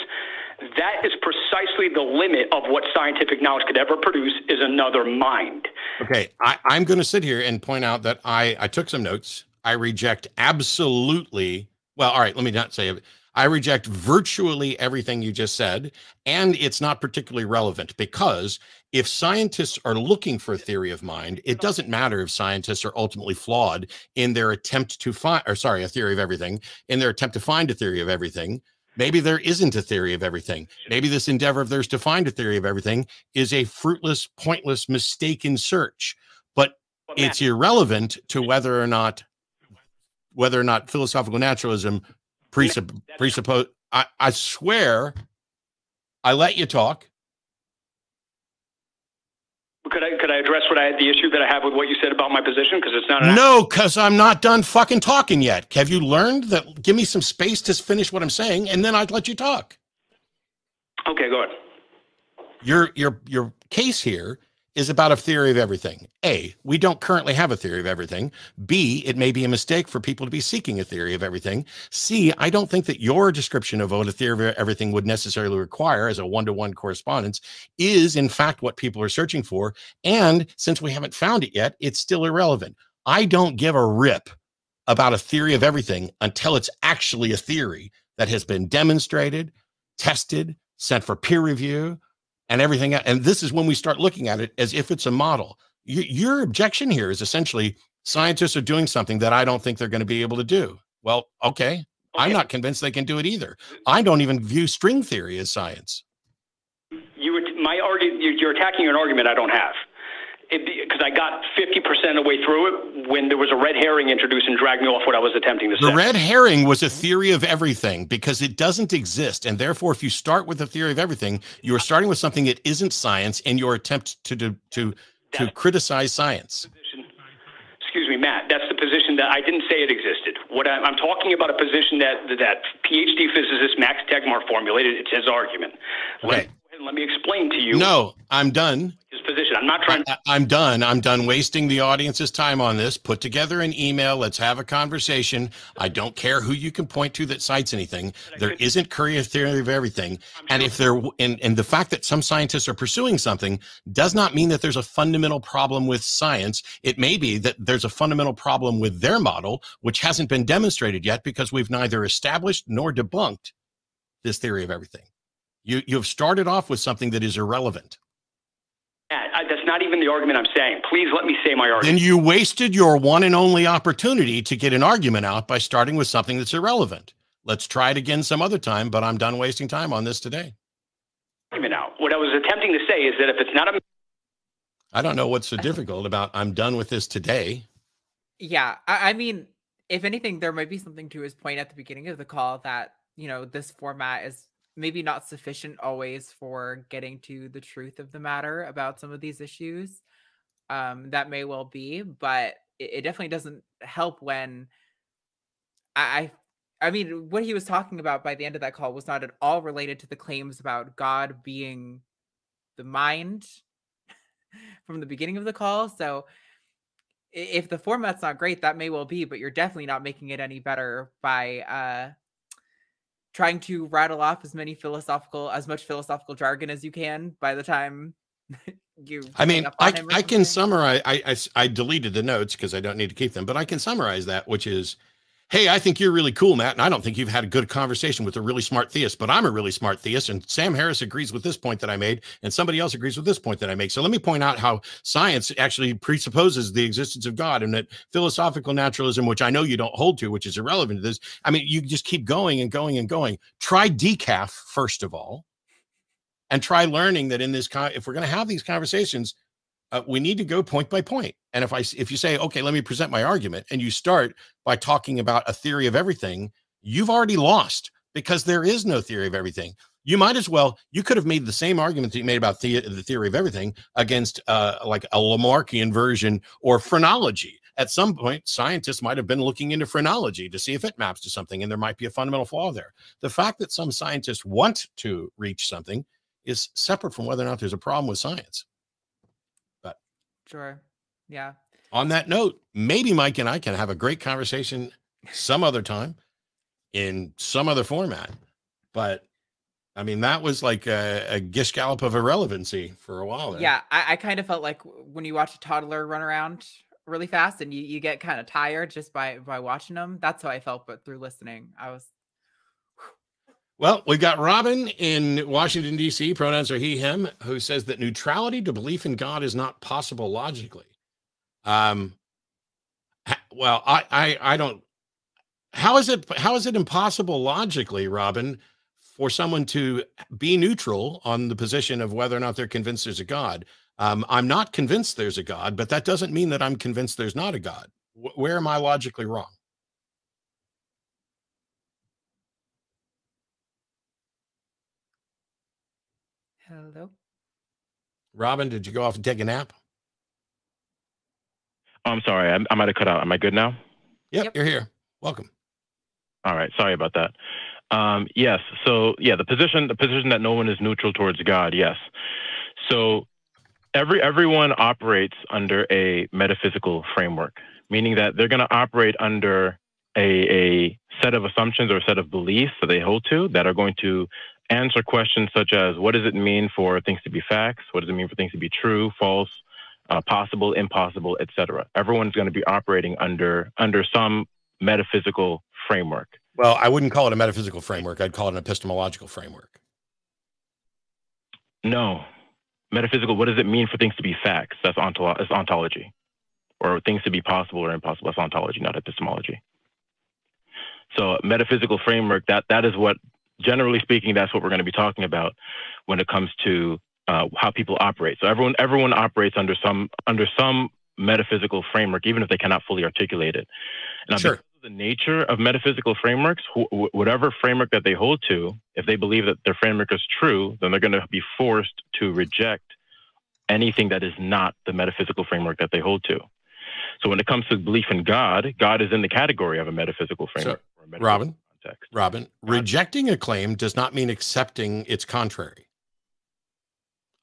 That is precisely the limit of what scientific knowledge could ever produce, is another mind. Okay, I, I'm going to sit here and point out that I, I took some notes. I reject absolutely, well, all right, let me not say it. I reject virtually everything you just said, and it's not particularly relevant because if scientists are looking for a theory of mind, it doesn't matter if scientists are ultimately flawed in their attempt to find, or sorry, a theory of everything, in their attempt to find a theory of everything. Maybe there isn't a theory of everything. Maybe this endeavor of theirs to find a theory of everything is a fruitless, pointless, mistaken search, but it's irrelevant to whether or not, whether or not philosophical naturalism Presupp presuppose. I, I swear, I let you talk. Could I could I address what I had the issue that I have with what you said about my position? Because it's not an no, because I'm not done fucking talking yet. Have you learned that? Give me some space to finish what I'm saying, and then I'd let you talk. Okay, go ahead. Your your your case here is about a theory of everything. A, we don't currently have a theory of everything. B, it may be a mistake for people to be seeking a theory of everything. C, I don't think that your description of what a theory of everything would necessarily require as a one-to-one correspondence is in fact what people are searching for. And since we haven't found it yet, it's still irrelevant. I don't give a rip about a theory of everything until it's actually a theory that has been demonstrated, tested, sent for peer review, and everything else. And this is when we start looking at it as if it's a model. Y your objection here is essentially scientists are doing something that I don't think they're going to be able to do. Well, okay, okay. I'm not convinced they can do it either. I don't even view string theory as science. You would, my argument, you're attacking an argument I don't have. Because I got fifty percent of the way through it when there was a red herring introduced and dragged me off what I was attempting to say. The red herring was a theory of everything because it doesn't exist. And therefore, if you start with a theory of everything, you're starting with something that isn't science in your attempt to, to, to, to criticize science. Excuse me, Matt, that's the position that I didn't say it existed. What I'm, I'm talking about, a position that that PhD physicist Max Tegmark formulated. It's his argument. Okay. Let Let me explain to you. No, I'm done. His position. I'm not trying. I, I'm done. I'm done wasting the audience's time on this. Put together an email. Let's have a conversation. I don't care who you can point to that cites anything. There isn't Currier's theory of everything. And if there, and, and the fact that some scientists are pursuing something does not mean that there's a fundamental problem with science. It may be that there's a fundamental problem with their model, which hasn't been demonstrated yet because we've neither established nor debunked this theory of everything. You, you've started off with something that is irrelevant. I, that's not even the argument I'm saying. Please let me say my argument. Then you wasted your one and only opportunity to get an argument out by starting with something that's irrelevant. Let's try it again some other time, but I'm done wasting time on this today. Argument out. What I was attempting to say is that if it's not a... I don't know what's so difficult about I'm done with this today. Yeah, I, I mean, if anything, there might be something to his point at the beginning of the call that, you know, this format is... maybe not sufficient always for getting to the truth of the matter about some of these issues. Um, that may well be, but it, it definitely doesn't help when I, I mean, what he was talking about by the end of that call was not at all related to the claims about God being the mind from the beginning of the call. So if the format's not great, that may well be, but you're definitely not making it any better by, uh, trying to rattle off as many philosophical, as much philosophical jargon as you can by the time you... I mean, I, I can summarize, I, I, I deleted the notes because I don't need to keep them, but I can summarize that, which is, hey, I think you're really cool, Matt, and I don't think you've had a good conversation with a really smart theist, but I'm a really smart theist, and Sam Harris agrees with this point that I made, and somebody else agrees with this point that I make. So let me point out how science actually presupposes the existence of God, and that philosophical naturalism, which I know you don't hold to, which is irrelevant to this. I mean, you just keep going and going and going. Try decaf, first of all, and try learning that in this, con if we're going to have these conversations, Uh, we need to go point by point. And if I, if you say, okay, let me present my argument, and you start by talking about a theory of everything, you've already lost because there is no theory of everything. You might as well, you could have made the same argument that you made about the, the theory of everything against uh, like a Lamarckian version or phrenology. At some point, scientists might have been looking into phrenology to see if it maps to something, and there might be a fundamental flaw there. The fact that some scientists want to reach something is separate from whether or not there's a problem with science. Sure. Yeah. On that note, maybe Mike and I can have a great conversation some other time in some other format. But I mean, that was like a, a gish gallop of irrelevancy for a while there. Yeah. I, I kind of felt like when you watch a toddler run around really fast and you, you get kind of tired just by, by watching them. That's how I felt. But through listening, I was. Well, we've got Robin in Washington, D C, pronouns are he, him, who says that neutrality to belief in God is not possible logically. Um, well, I, I, I don't, how is it, how is it impossible logically, Robin, for someone to be neutral on the position of whether or not they're convinced there's a God? Um, I'm not convinced there's a God, but that doesn't mean that I'm convinced there's not a God. W- where am I logically wrong? Hello. Robin, did you go off and take a nap? Oh, I'm sorry. I, I might have cut out. Am I good now? Yep, yep, you're here. Welcome. All right. Sorry about that. Um, yes. So, yeah, the position, the position that no one is neutral towards God. Yes. So every everyone operates under a metaphysical framework, meaning that they're going to operate under a, a set of assumptions or a set of beliefs that they hold to that are going to answer questions such as, what does it mean for things to be facts? What does it mean for things to be true, false, uh, possible, impossible, et cetera? Everyone's going to be operating under under some metaphysical framework. Well, I wouldn't call it a metaphysical framework. I'd call it an epistemological framework. No. Metaphysical, what does it mean for things to be facts? That's ontolo that's ontology. Or things to be possible or impossible. That's ontology, not epistemology. So metaphysical framework, that that is what... generally speaking, that's what we're going to be talking about when it comes to uh, how people operate. So everyone, everyone operates under some under some metaphysical framework, even if they cannot fully articulate it. Now, sure. Because of the nature of metaphysical frameworks, wh whatever framework that they hold to, if they believe that their framework is true, then they're going to be forced to reject anything that is not the metaphysical framework that they hold to. So when it comes to belief in God, God is in the category of a metaphysical framework. So, or a metaphysical Robin. Text. Robin, rejecting a claim does not mean accepting its contrary.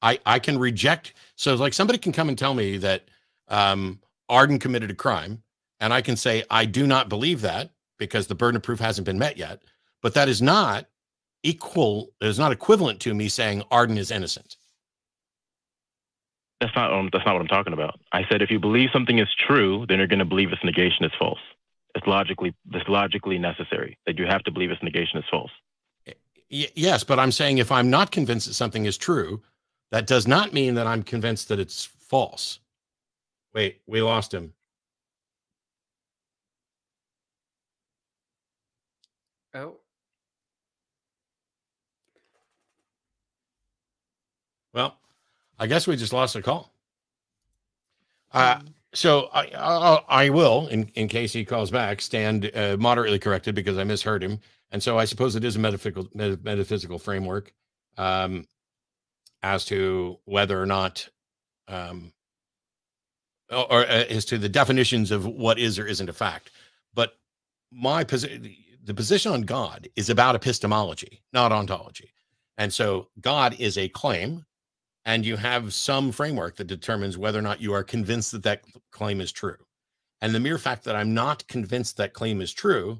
I, I can reject. So it's like somebody can come and tell me that um, Arden committed a crime, and I can say, I do not believe that because the burden of proof hasn't been met yet. But that is not equal, is not equivalent to me saying Arden is innocent. That's not, um, that's not what I'm talking about. I said, if you believe something is true, then you're going to believe its negation is false. It's logically, it's logically necessary that you have to believe its negation is false. Y- yes, but I'm saying if I'm not convinced that something is true, that does not mean that I'm convinced that it's false. Wait, we lost him. Oh. Well, I guess we just lost a call. Uh, so I, I I will, in, in case he calls back, stand uh, moderately corrected because I misheard him. And so I suppose it is a metaphysical, metaphysical framework um, as to whether or not, um, or, or uh, as to the definitions of what is or isn't a fact. But my position, the position on God is about epistemology, not ontology. And so God is a claim, and you have some framework that determines whether or not you are convinced that that claim is true. And the mere fact that I'm not convinced that claim is true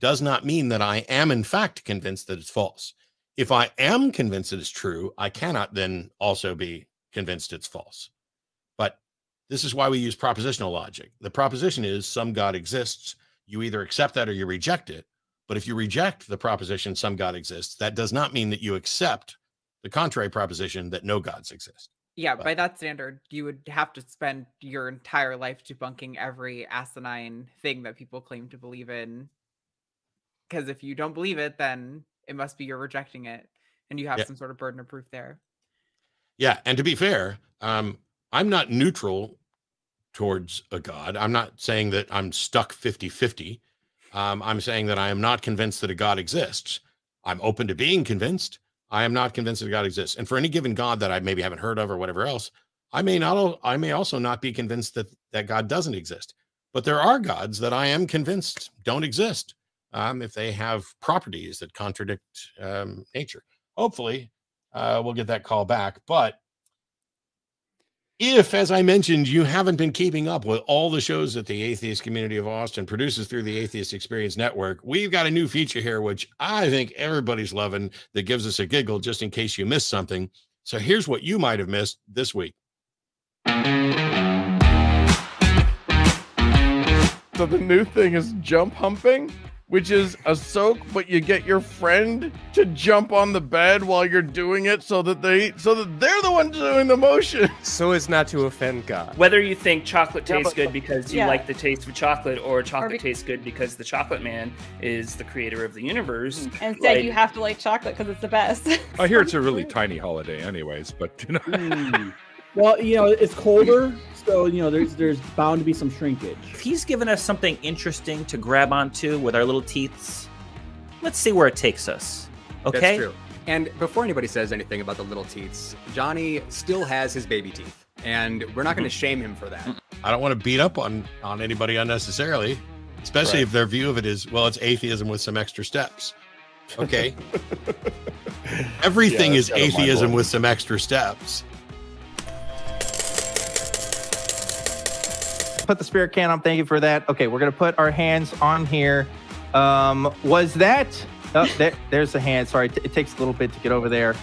does not mean that I am in fact convinced that it's false. If I am convinced it is true, I cannot then also be convinced it's false. But this is why we use propositional logic. The proposition is some God exists. You either accept that or you reject it. But if you reject the proposition some God exists, that does not mean that you accept the contrary proposition that no gods exist. Yeah, but by that standard, you would have to spend your entire life debunking every asinine thing that people claim to believe in. Because if you don't believe it, then it must be you're rejecting it, and you have yeah. some sort of burden of proof there. Yeah, and to be fair, um, I'm not neutral towards a God. I'm not saying that I'm stuck fifty fifty. Um, I'm saying that I am not convinced that a God exists. I'm open to being convinced. I am not convinced that God exists. And for any given God that I maybe haven't heard of or whatever else, I may not, I may also not be convinced that that God doesn't exist. But there are gods that I am convinced don't exist um, if they have properties that contradict um, nature. Hopefully, uh, we'll get that call back. But if, as I mentioned, you haven't been keeping up with all the shows that the Atheist Community of Austin produces through the Atheist Experience Network, we've got a new feature here, which I think everybody's loving, that gives us a giggle just in case you missed something. So here's what you might have missed this week. So the new thing is jump humping, which is a soak, but you get your friend to jump on the bed while you're doing it so that they so that they're the one doing the motion. So as not to offend God. Whether you think chocolate tastes yeah, but, good because you yeah. like the taste of chocolate, or chocolate or be- tastes good because the chocolate man is the creator of the universe. And instead like, you have to like chocolate because it's the best. I hear it's a really tiny holiday anyways, but you know. Mm. Well, you know, it's colder. So, you know, there's there's bound to be some shrinkage. If he's given us something interesting to grab onto with our little teeth, let's see where it takes us. Okay? That's true. And before anybody says anything about the little teeth, Johnny still has his baby teeth, and we're not going to shame him for that. I don't want to beat up on, on anybody unnecessarily, especially right. if their view of it is, well, it's atheism with some extra steps. Okay? Everything yeah, is atheism with some extra steps. Put the spirit can on. Thank you for that. Okay, we're gonna put our hands on here. Um, was that? Oh, there, there's the hand. Sorry, t- it takes a little bit to get over there.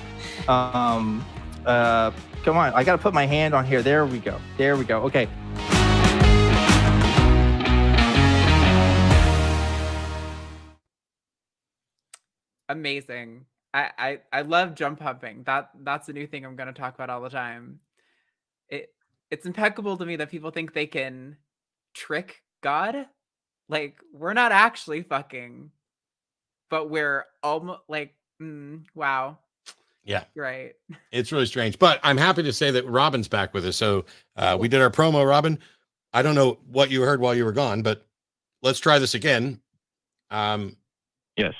Um, uh, come on, I gotta put my hand on here. There we go. There we go. Okay. Amazing. I I, I love jump humping. That that's a new thing I'm gonna talk about all the time. It. It's impeccable to me that people think they can trick God. Like, we're not actually fucking, but we're almost like, mm, wow. Yeah. Right. It's really strange, but I'm happy to say that Robin's back with us. So uh, we did our promo, Robin. I don't know what you heard while you were gone, but let's try this again. Um, yes.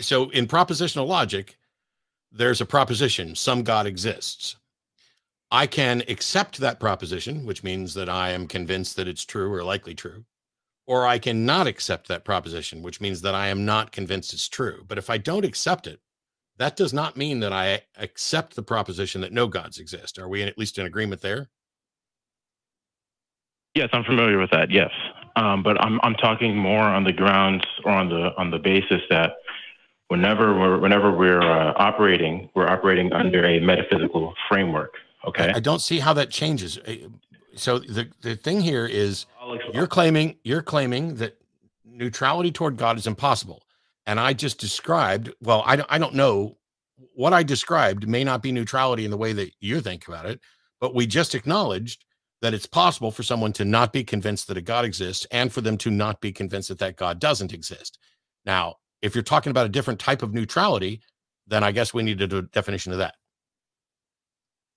So in propositional logic, there's a proposition. Some God exists. I can accept that proposition, which means that I am convinced that it's true or likely true, or I cannot accept that proposition, which means that I am not convinced it's true. But if I don't accept it, That does not mean that I accept the proposition that no gods exist. Are we in, at least in agreement there? Yes, I'm familiar with that. Yes, um, but I'm I'm talking more on the grounds or on the on the basis that whenever we're, whenever we're uh, operating, we're operating under a metaphysical framework. Okay, I, I don't see how that changes. So the the thing here is you're claiming you're claiming that neutrality toward God is impossible. And I just described, well, I don't, I don't know what I described may not be neutrality in the way that you think about it, but we just acknowledged that it's possible for someone to not be convinced that a God exists and for them to not be convinced that that God doesn't exist. Now, if you're talking about a different type of neutrality, then I guess we need a definition of that.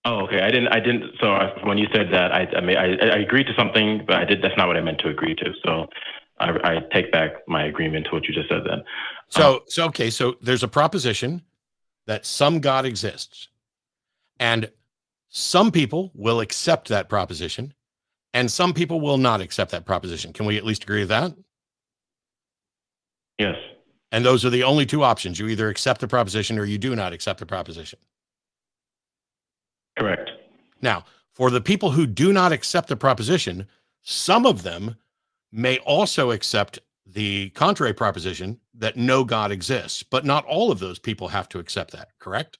Oh, okay. I didn't, I didn't. So I, when you said that, I, I mean, I, I agreed to something, but I did. That's not what I meant to agree to. So I, I take back my agreement to what you just said then. So, so, okay. So there's a proposition that some God exists, and some people will accept that proposition and some people will not accept that proposition. Can we at least agree with that? Yes. And those are the only two options. You either accept the proposition or you do not accept the proposition. Correct. Now, for the people who do not accept the proposition, some of them may also accept the contrary proposition that no God exists, but not all of those people have to accept that, correct?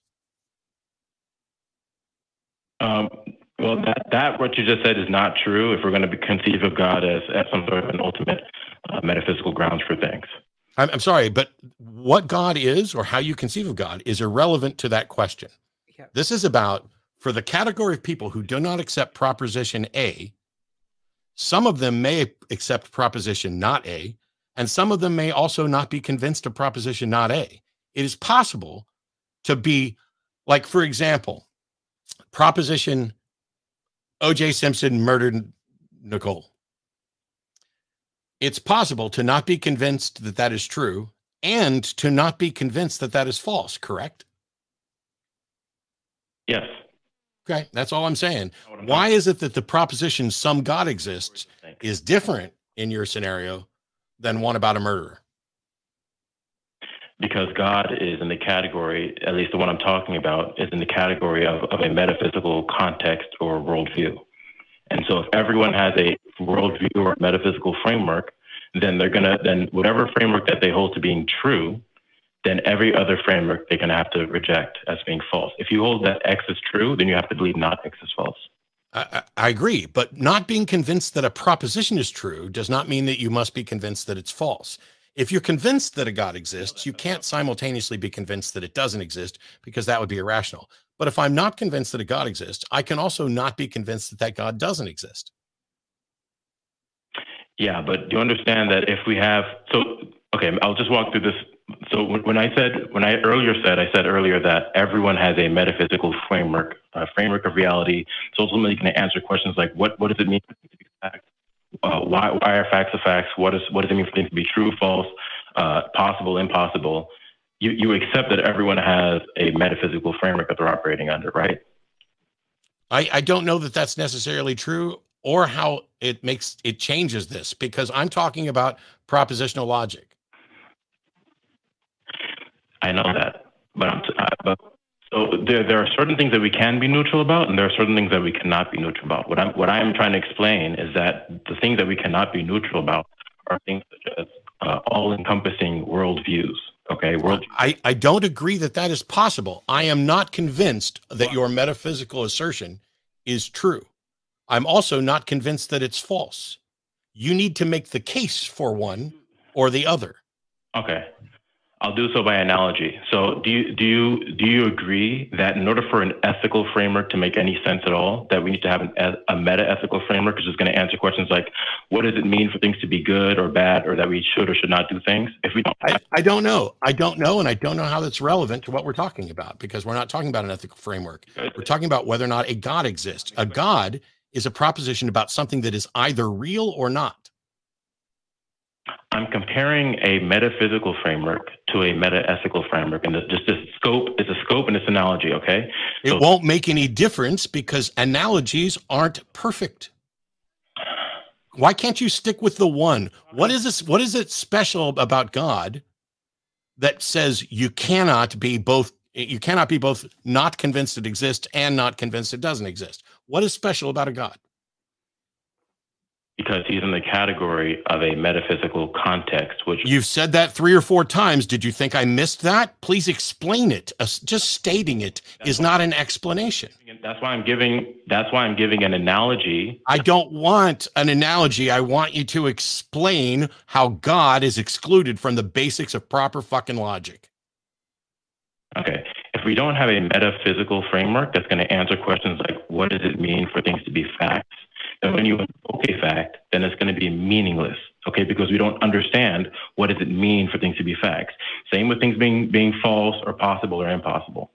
Um, well, that, that what you just said is not true if we're going to conceive of God as, as some sort of an ultimate uh, metaphysical grounds for things. I'm, I'm sorry, but what God is or how you conceive of God is irrelevant to that question. Yeah. This is about, for the category of people who do not accept proposition A, some of them may accept proposition not A, and some of them may also not be convinced of proposition not A. It is possible to be, like, for example, proposition O J Simpson murdered Nicole. It's possible to not be convinced that that is true and to not be convinced that that is false, correct? Yes. Okay, that's all I'm saying. Why is it that the proposition some God exists is different in your scenario than one about a murderer? Because God is in the category, at least the one I'm talking about, is in the category of, of a metaphysical context or worldview. And so if everyone has a worldview or metaphysical framework, then they're gonna, then whatever framework that they hold to being true, then every other framework they're going to have to reject as being false. If you hold that X is true, then you have to believe not X is false. I, I agree, but not being convinced that a proposition is true does not mean that you must be convinced that it's false. If you're convinced that a God exists, you can't simultaneously be convinced that it doesn't exist because that would be irrational. But if I'm not convinced that a God exists, I can also not be convinced that that God doesn't exist. Yeah, but do you understand that if we have, so, okay, I'll just walk through this. So when I said, when I earlier said, I said earlier that everyone has a metaphysical framework, a framework of reality. So ultimately you can answer questions like, what, what does it mean to be fact? Uh, why, why are facts the facts? What, is, what does it mean for things to be true, false, uh, possible, impossible? You, you accept that everyone has a metaphysical framework that they're operating under, right? I, I don't know that that's necessarily true or how it makes, it changes this, because I'm talking about propositional logic. I know that, but, I'm t uh, but so there, there are certain things that we can be neutral about, and there are certain things that we cannot be neutral about. What I'm, what I'm trying to explain is that the things that we cannot be neutral about are things such as uh, all-encompassing worldviews. Okay, world. I, I don't agree that that is possible. I am not convinced that your metaphysical assertion is true. I'm also not convinced that it's false. You need to make the case for one or the other. Okay. I'll do so by analogy. So do you, do you, do you agree that in order for an ethical framework to make any sense at all, that we need to have an, a meta-ethical framework which is going to answer questions like, what does it mean for things to be good or bad, or that we should or should not do things? If we don't, I, I don't know. I don't know. And I don't know how that's relevant to what we're talking about, because we're not talking about an ethical framework. We're talking about whether or not a God exists. A God is a proposition about something that is either real or not. I'm comparing a metaphysical framework to a meta-ethical framework, and the, just the scope is a scope and it's analogy, okay? It so, won't make any difference because analogies aren't perfect. Why can't you stick with the one? What is this? What is it special about God that says you cannot be both You cannot be both not convinced it exists and not convinced it doesn't exist. What is special about a God? Because he's in the category of a metaphysical context, which... You've said that three or four times. Did you think I missed that? Please explain it. Just stating it is not an explanation. That's why I'm giving, that's why I'm giving an analogy. I don't want an analogy. I want you to explain how God is excluded from the basics of proper fucking logic. Okay. If we don't have a metaphysical framework that's going to answer questions like, what does it mean for things to be facts? And when you invoke a fact, then it's going to be meaningless, okay? Because we don't understand what does it mean for things to be facts. Same with things being being false or possible or impossible,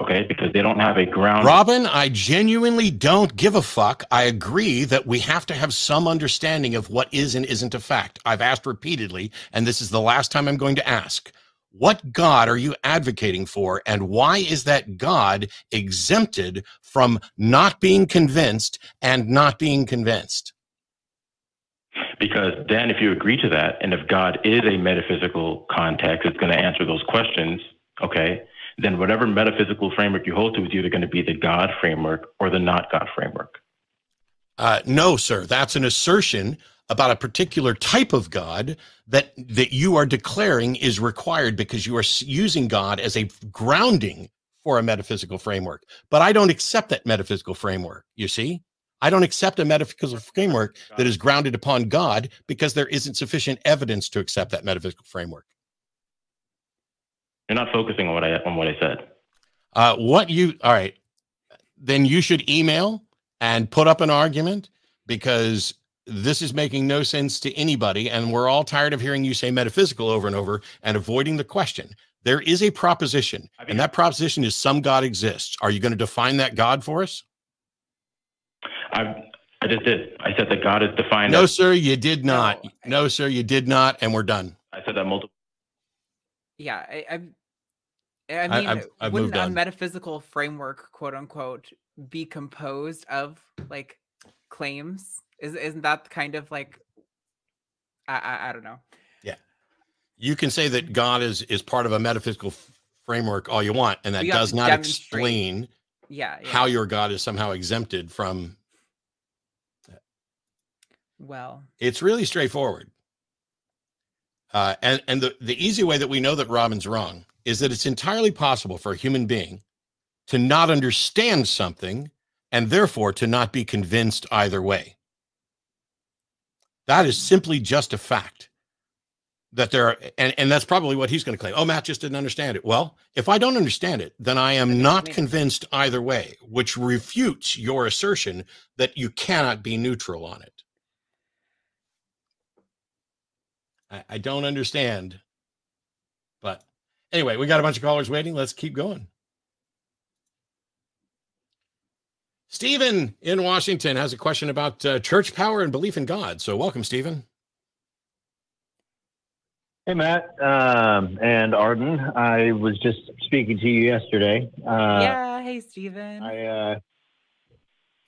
okay? Because they don't have a ground. Robin, I genuinely don't give a fuck. I agree that we have to have some understanding of what is and isn't a fact. I've asked repeatedly, and this is the last time I'm going to ask. What God are you advocating for, and why is that God exempted from not being convinced and not being convinced? Because then if you agree to that, and if God is a metaphysical context, it's going to answer those questions, okay, then whatever metaphysical framework you hold to is either going to be the God framework or the not God framework. Uh, no, sir. That's an assertion about a particular type of God that that you are declaring is required because you are using God as a grounding for a metaphysical framework. But I don't accept that metaphysical framework, you see? I don't accept a metaphysical framework that is grounded upon God because there isn't sufficient evidence to accept that metaphysical framework. You're not focusing on what I, on what I said. Uh, what you, all right, then you should email and put up an argument, because this is making no sense to anybody, and we're all tired of hearing you say metaphysical over and over and avoiding the question. There is a proposition, I mean, and that proposition is some God exists. Are you going to define that God for us? I, I just did. I said that God is defined. No, sir, you did not. No. no, sir, you did not, and we're done. I said that multiple. Yeah, I, I, I mean, I, I've, I've wouldn't a metaphysical framework, quote unquote, be composed of like claims? Is, isn't that kind of like, I, I, I don't know. Yeah. You can say that God is, is part of a metaphysical framework all you want, and that does not explain yeah, yeah. how your God is somehow exempted from. Well, it's really straightforward. Uh, and and the, the easy way that we know that Robin's wrong is that it's entirely possible for a human being to not understand something and therefore to not be convinced either way. That is simply just a fact that there are, and, and that's probably what he's going to claim. Oh, Matt just didn't understand it. Well, if I don't understand it, then I am not convinced either way, which refutes your assertion that you cannot be neutral on it. I, I don't understand. But anyway, we got a bunch of callers waiting. Let's keep going. Stephen in Washington has a question about uh, church power and belief in God. So welcome, Stephen. Hey, Matt um, and Arden. I was just speaking to you yesterday. Uh, yeah. Hey, Stephen. I, uh,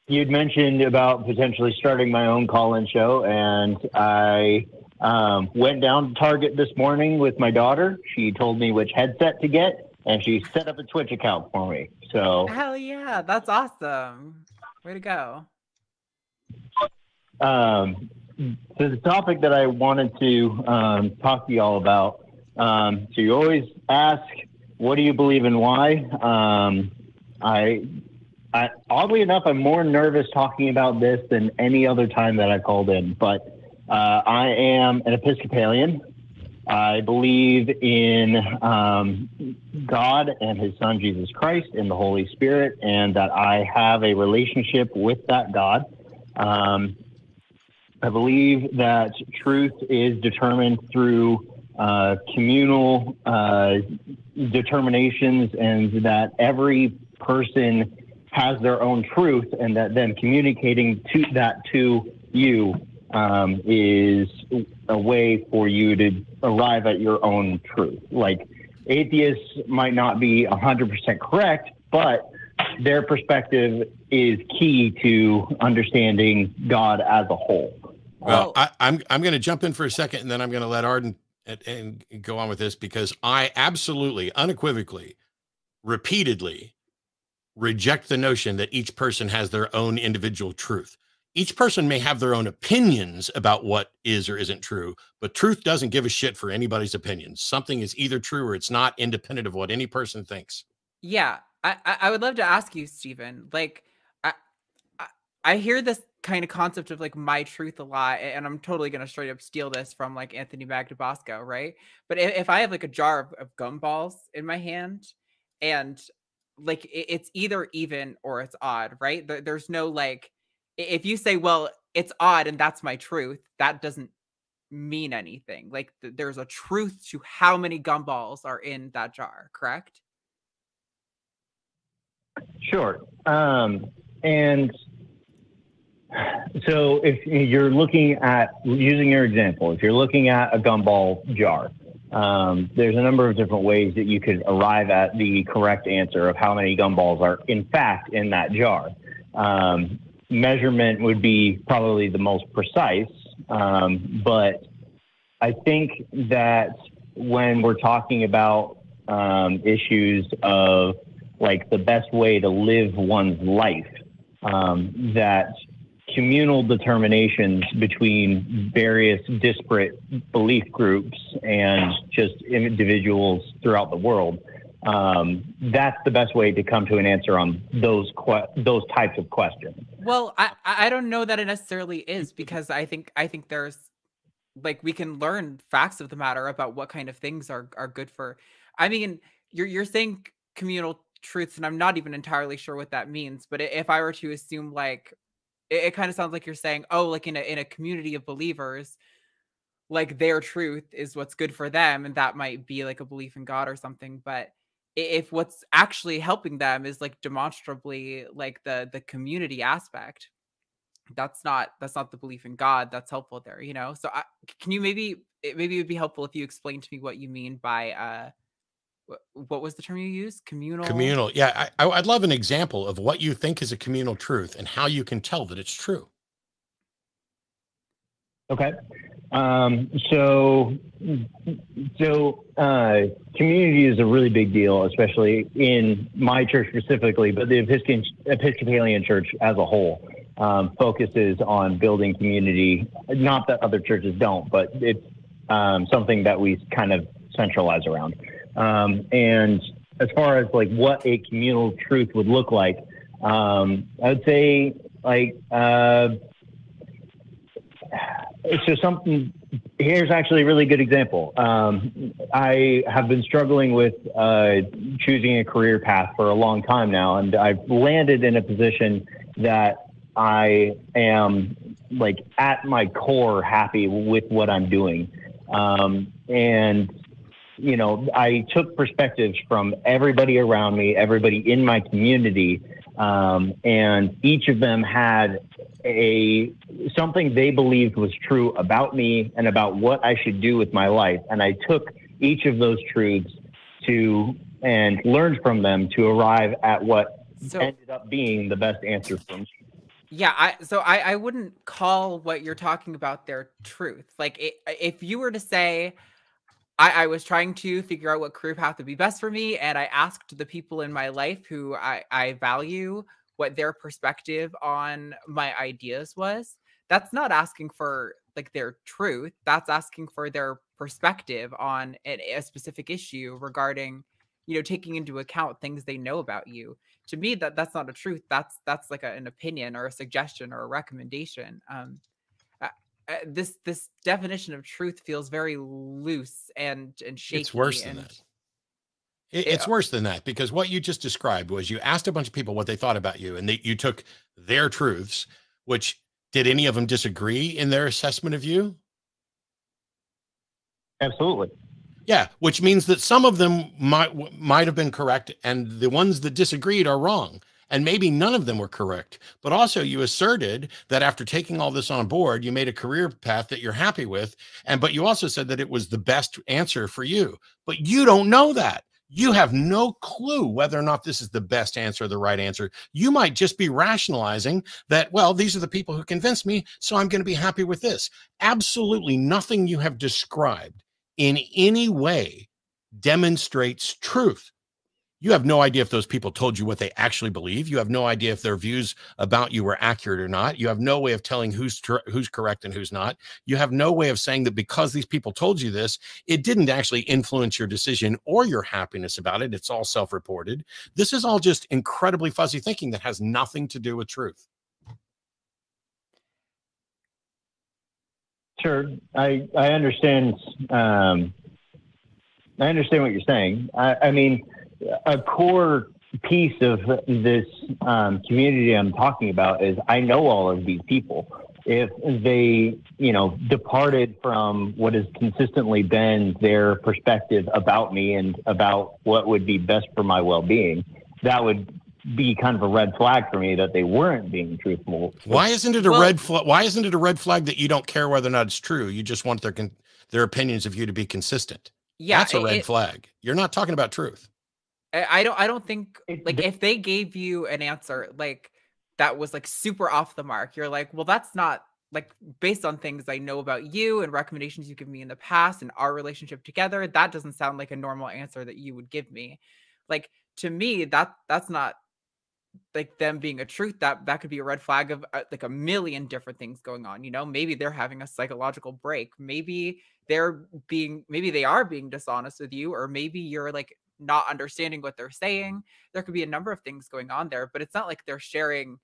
you'd mentioned about potentially starting my own call-in show, and I um, went down to Target this morning with my daughter. She told me which headset to get, and she set up a Twitch account for me. So hell yeah, that's awesome. Way to go. Um, so the topic that I wanted to um, talk to you all about, um, so you always ask, what do you believe and why? Um, I, I, oddly enough, I'm more nervous talking about this than any other time that I called in, but uh, I am an Episcopalian. I believe in um, God and his son, Jesus Christ, and the Holy Spirit, and that I have a relationship with that God. Um, I believe that truth is determined through uh, communal uh, determinations, and that every person has their own truth, and that then communicating to that to you um, is a way for you to arrive at your own truth. Like, atheists might not be one hundred percent correct, but their perspective is key to understanding God as a whole. Well, uh, I, I'm, I'm going to jump in for a second, and then I'm going to let Arden and, and go on with this, because I absolutely, unequivocally repeatedly reject the notion that each person has their own individual truth. Each person may have their own opinions about what is or isn't true, but truth doesn't give a shit for anybody's opinions. Something is either true or it's not, independent of what any person thinks. Yeah. I, I would love to ask you, Stephen, like, I, I, I hear this kind of concept of like my truth a lot, and I'm totally going to straight up steal this from like Anthony Magdabosco, right? But if, if I have like a jar of, of gumballs in my hand, and like it, it's either even or it's odd, right? There, there's no like, if you say, well, it's odd and that's my truth, that doesn't mean anything. Like th there's a truth to how many gumballs are in that jar, correct? Sure. Um, and so if you're looking at, using your example, if you're looking at a gumball jar, um, there's a number of different ways that you could arrive at the correct answer of how many gumballs are in fact in that jar. Um, measurement would be probably the most precise. Um, but I think that when we're talking about um, issues of like the best way to live one's life, um, that communal determinations between various disparate belief groups and just individuals throughout the world, um, that's the best way to come to an answer on those que those types of questions. Well, I, I don't know that it necessarily is, because I think I think there's like we can learn facts of the matter about what kind of things are are good for. I mean, you're you're saying communal truths, and I'm not even entirely sure what that means, but if I were to assume, like, it, it kind of sounds like you're saying, oh, like in a in a community of believers, like their truth is what's good for them, and that might be like a belief in God or something. But if what's actually helping them is like demonstrably like the the community aspect, that's not that's not the belief in God that's helpful there, you know. So I, can you maybe maybe it would be helpful if you explained to me what you mean by uh what was the term you used? Communal? Communal. Yeah. I, I'd love an example of what you think is a communal truth and how you can tell that it's true. Okay. Um, so, so uh, community is a really big deal, especially in my church specifically, but the Episcop Episcopalian church as a whole um, focuses on building community. Not that other churches don't, but it's um, something that we kind of centralize around. Um, and as far as like what a communal truth would look like, um, I would say like, uh, so something, here's actually a really good example. Um, I have been struggling with, uh, choosing a career path for a long time now. And I've landed in a position that I am like at my core happy with what I'm doing. Um, and you know, I took perspectives from everybody around me, everybody in my community, um, and each of them had a something they believed was true about me and about what I should do with my life. And I took each of those truths to and learned from them to arrive at what so, ended up being the best answer for me. Yeah, I, so I, I wouldn't call what you're talking about their truth. Like it, if you were to say, I, I was trying to figure out what career path would be best for me, and I asked the people in my life who I, I value what their perspective on my ideas was. That's not asking for like their truth. That's asking for their perspective on a, a specific issue regarding, you know, taking into account things they know about you. To me, that that's not a truth. That's that's like a, an opinion or a suggestion or a recommendation. Um, Uh, this this definition of truth feels very loose and and shaky. It's worse and, than that. It, it's know. worse than that, because what you just described was you asked a bunch of people what they thought about you, and they, you took their truths. Which did any of them disagree in their assessment of you? Absolutely. Yeah, which means that some of them might might have been correct, and the ones that disagreed are wrong. And maybe none of them were correct, but also you asserted that after taking all this on board, you made a career path that you're happy with. And, but you also said that it was the best answer for you, but you don't know that. You have no clue whether or not this is the best answer, or the right answer. You might just be rationalizing that, well, these are the people who convinced me, so I'm going to be happy with this. Absolutely nothing you have described in any way demonstrates truth. you have no idea if those people told you what they actually believe. You have no idea if their views about you were accurate or not. You have no way of telling who's tr who's correct and who's not. You have no way of saying that because these people told you this, it didn't actually influence your decision or your happiness about it. It's all self-reported. This is all just incredibly fuzzy thinking that has nothing to do with truth. Sure. I, I understand. Um, I understand what you're saying. I, I mean, a core piece of this um, community I'm talking about is I know all of these people. If they, you know, departed from what has consistently been their perspective about me and about what would be best for my well-being, that would be kind of a red flag for me that they weren't being truthful. Why isn't it a well, red flag? Why isn't it a red flag that you don't care whether or not it's true? You just want their con their opinions of you to be consistent. Yeah, that's a red it, flag. You're not talking about truth. I don't, I don't think, like, if they gave you an answer, like, that was, like, super off the mark, you're like, well, that's not, like, based on things I know about you and recommendations you give me in the past and our relationship together, that doesn't sound like a normal answer that you would give me. Like, to me, that, that's not, like, them being a truth. That, that could be a red flag of, uh, like, a million different things going on, you know? Maybe they're having a psychological break. Maybe they're being, maybe they are being dishonest with you, or maybe you're, like, not understanding what they're saying. There could be a number of things going on there, but it's not like they're sharing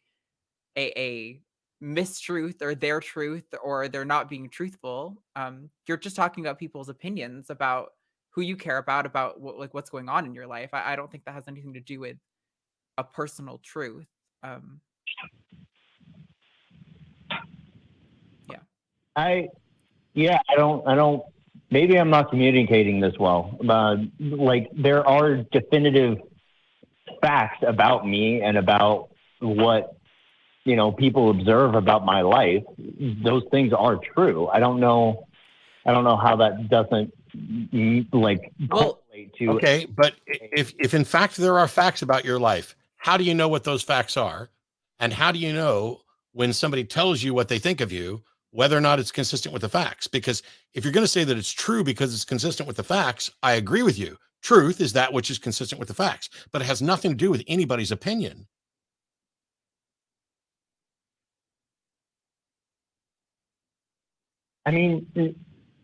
a, a mistruth or their truth, or they're not being truthful. Um, you're just talking about people's opinions about who you care about, about what, like what's going on in your life. I, I don't think that has anything to do with a personal truth. Um, yeah. I, yeah, I don't, I don't, Maybe I'm not communicating this well. Uh, like, there are definitive facts about me and about what, you know, people observe about my life. Those things are true. I don't know. I don't know how that doesn't, like, well, correlate to. Okay, but if, if in fact there are facts about your life, how do you know what those facts are? And how do you know when somebody tells you what they think of you, whether or not it's consistent with the facts? Because if you're going to say that it's true because it's consistent with the facts, I agree with you. Truth is that which is consistent with the facts, but it has nothing to do with anybody's opinion. I mean,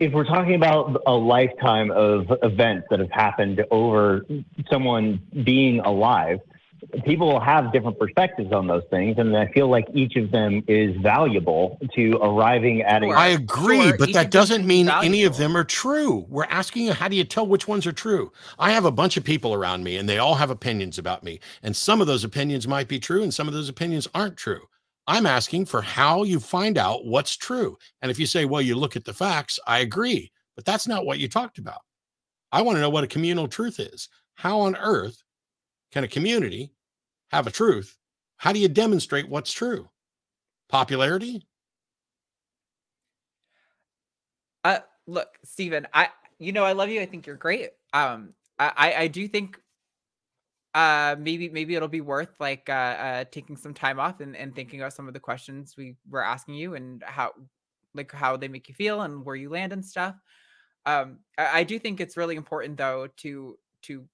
if we're talking about a lifetime of events that have happened over someone being alive, people will have different perspectives on those things, and I feel like each of them is valuable to arriving at a... I agree, but that doesn't mean any of them are true. We're asking you, how do you tell which ones are true? I have a bunch of people around me, and they all have opinions about me, and some of those opinions might be true, and some of those opinions aren't true. I'm asking for how you find out what's true, and if you say, well, you look at the facts, I agree, but that's not what you talked about. I want to know what a communal truth is. How on earth can a community have a truth? How do you demonstrate what's true? Popularity? Uh, look, Stephen, I, you know, I love you. I think you're great. Um, I, I do think, uh, maybe, maybe it'll be worth like, uh, uh taking some time off and, and thinking about some of the questions we were asking you and how, like how they make you feel and where you land and stuff. Um, I, I do think it's really important though, to, to,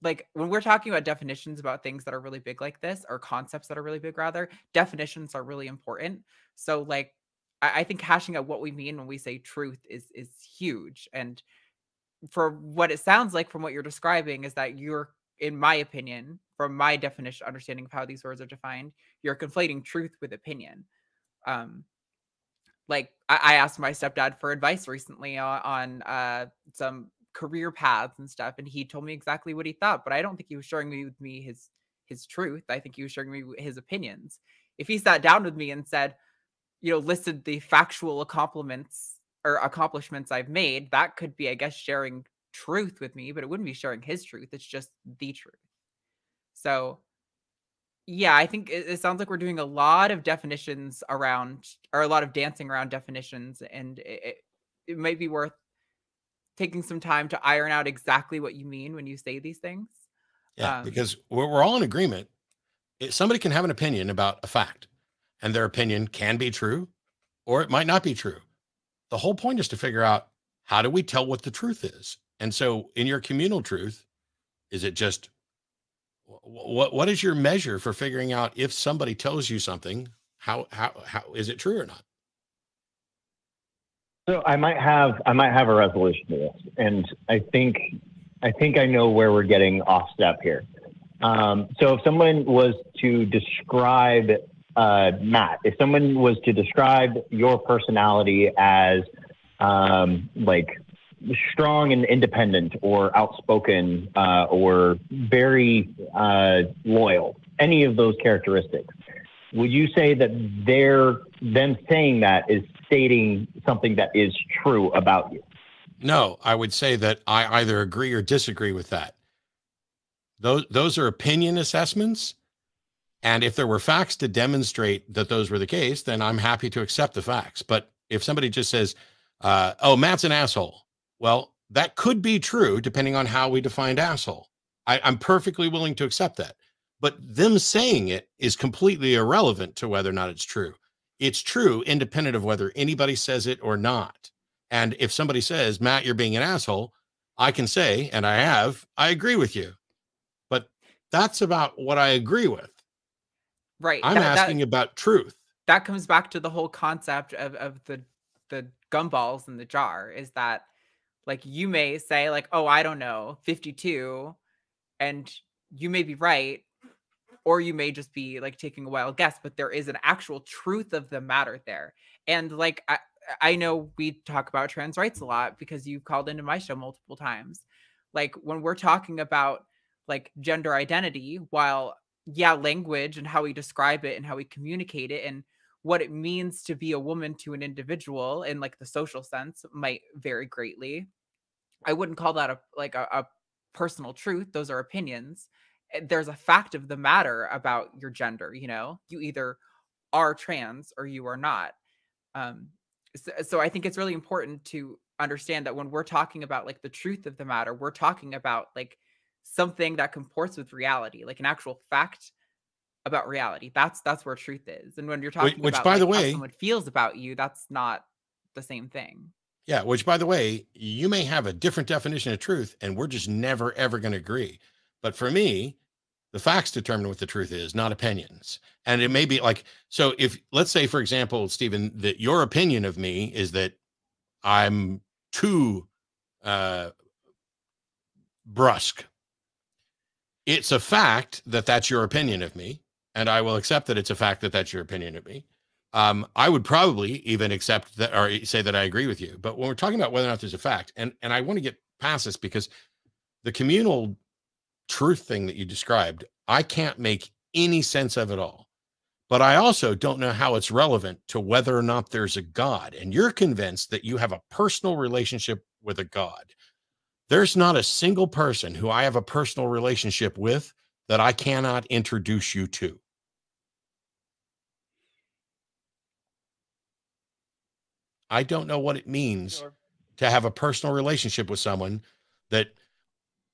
like when we're talking about definitions about things that are really big like this, or concepts that are really big, rather, definitions are really important. So like, I, I think hashing out what we mean when we say truth is, is huge. And for what it sounds like from what you're describing is that you're, in my opinion, from my definition, understanding of how these words are defined, you're conflating truth with opinion. Um, like I, I asked my stepdad for advice recently on, on uh, some career paths and stuff, and he told me exactly what he thought, but I don't think he was sharing me with me his his truth. I think he was sharing me his opinions. If he sat down with me and said, you know, listed the factual accomplishments or accomplishments I've made, that could be, I guess, sharing truth with me, but it wouldn't be sharing his truth. It's just the truth. So yeah, I think it, it sounds like we're doing a lot of definitions around, or a lot of dancing around definitions, and it, it, it might be worth taking some time to iron out exactly what you mean when you say these things. Yeah, um, because we're, we're all in agreement. If somebody can have an opinion about a fact, and their opinion can be true, or it might not be true. The whole point is to figure out, how do we tell what the truth is? And so in your communal truth, Is it just, what what is your measure for figuring out if somebody tells you something, how how how is it true or not? So I might have I might have a resolution to this, and I think I think I know where we're getting off step here. Um, so if someone was to describe uh, Matt, if someone was to describe your personality as um, like strong and independent, or outspoken, uh, or very uh, loyal, any of those characteristics, would you say that they're them saying that is stating something that is true about you? No, I would say that I either agree or disagree with that. Those, those are opinion assessments. And if there were facts to demonstrate that those were the case, then I'm happy to accept the facts. But if somebody just says, uh, oh, Matt's an asshole. Well, that could be true depending on how we defined asshole. I, I'm perfectly willing to accept that. But them saying it is completely irrelevant to whether or not it's true. It's true independent of whether anybody says it or not. And if somebody says, Matt, you're being an asshole, I can say, and I have, I agree with you. But that's about what I agree with. Right. I'm that, asking that, about truth. That comes back to the whole concept of, of the, the gumballs in the jar, is that, like, you may say, like, oh, I don't know, fifty-two, and you may be right, or you may just be, like, taking a wild guess, but there is an actual truth of the matter there. And, like, I, I know we talk about trans rights a lot because you've called into my show multiple times. Like, when we're talking about, like, gender identity, while, yeah, language and how we describe it and how we communicate it and what it means to be a woman to an individual in, like, the social sense might vary greatly. I wouldn't call that a like a, a personal truth. Those are opinions. There's a fact of the matter about your gender. You know, you either are trans or you are not. Um, so, so I think it's really important to understand that when we're talking about, like, the truth of the matter, we're talking about, like, something that comports with reality, like an actual fact about reality. That's, that's where truth is. And when you're talking which, about, by like, the way, how someone feels about you, that's not the same thing. Yeah. Which, by the way, you may have a different definition of truth, and we're just never, ever going to agree. But for me, the facts determine what the truth is, not opinions. And it may be like, so if, let's say, for example, Stephen, that your opinion of me is that I'm too uh, brusque. It's a fact that that's your opinion of me, and I will accept that it's a fact that that's your opinion of me. Um, I would probably even accept that, or say that I agree with you. But when we're talking about whether or not there's a fact, and, and I want to get past this, because the communal truth thing that you described, I can't make any sense of it all. But I also don't know how it's relevant to whether or not there's a God. And you're convinced that you have a personal relationship with a God. There's not a single person who I have a personal relationship with that I cannot introduce you to. I don't know what it means sure. to have a personal relationship with someone that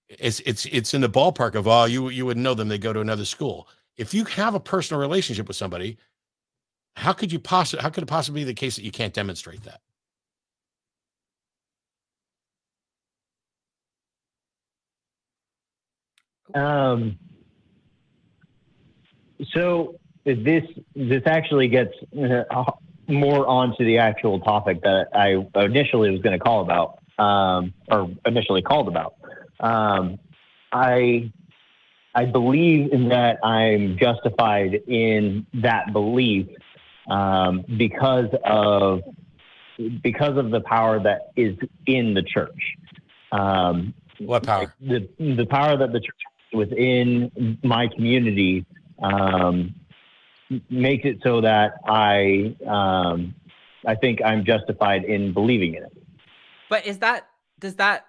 it's, it's, it's in the ballpark of, oh, you, you wouldn't know them. They go to another school. If you have a personal relationship with somebody, how could you possibly, how could it possibly be the case that you can't demonstrate that? Um, so this, this actually gets uh, more onto the actual topic that I initially was going to call about, um, or initially called about. Um, I, I believe in that I'm justified in that belief, um, because of, because of the power that is in the church. Um, what power? The, the power that the church within my community um, makes it so that I um, I think I'm justified in believing in it. But is that, does that,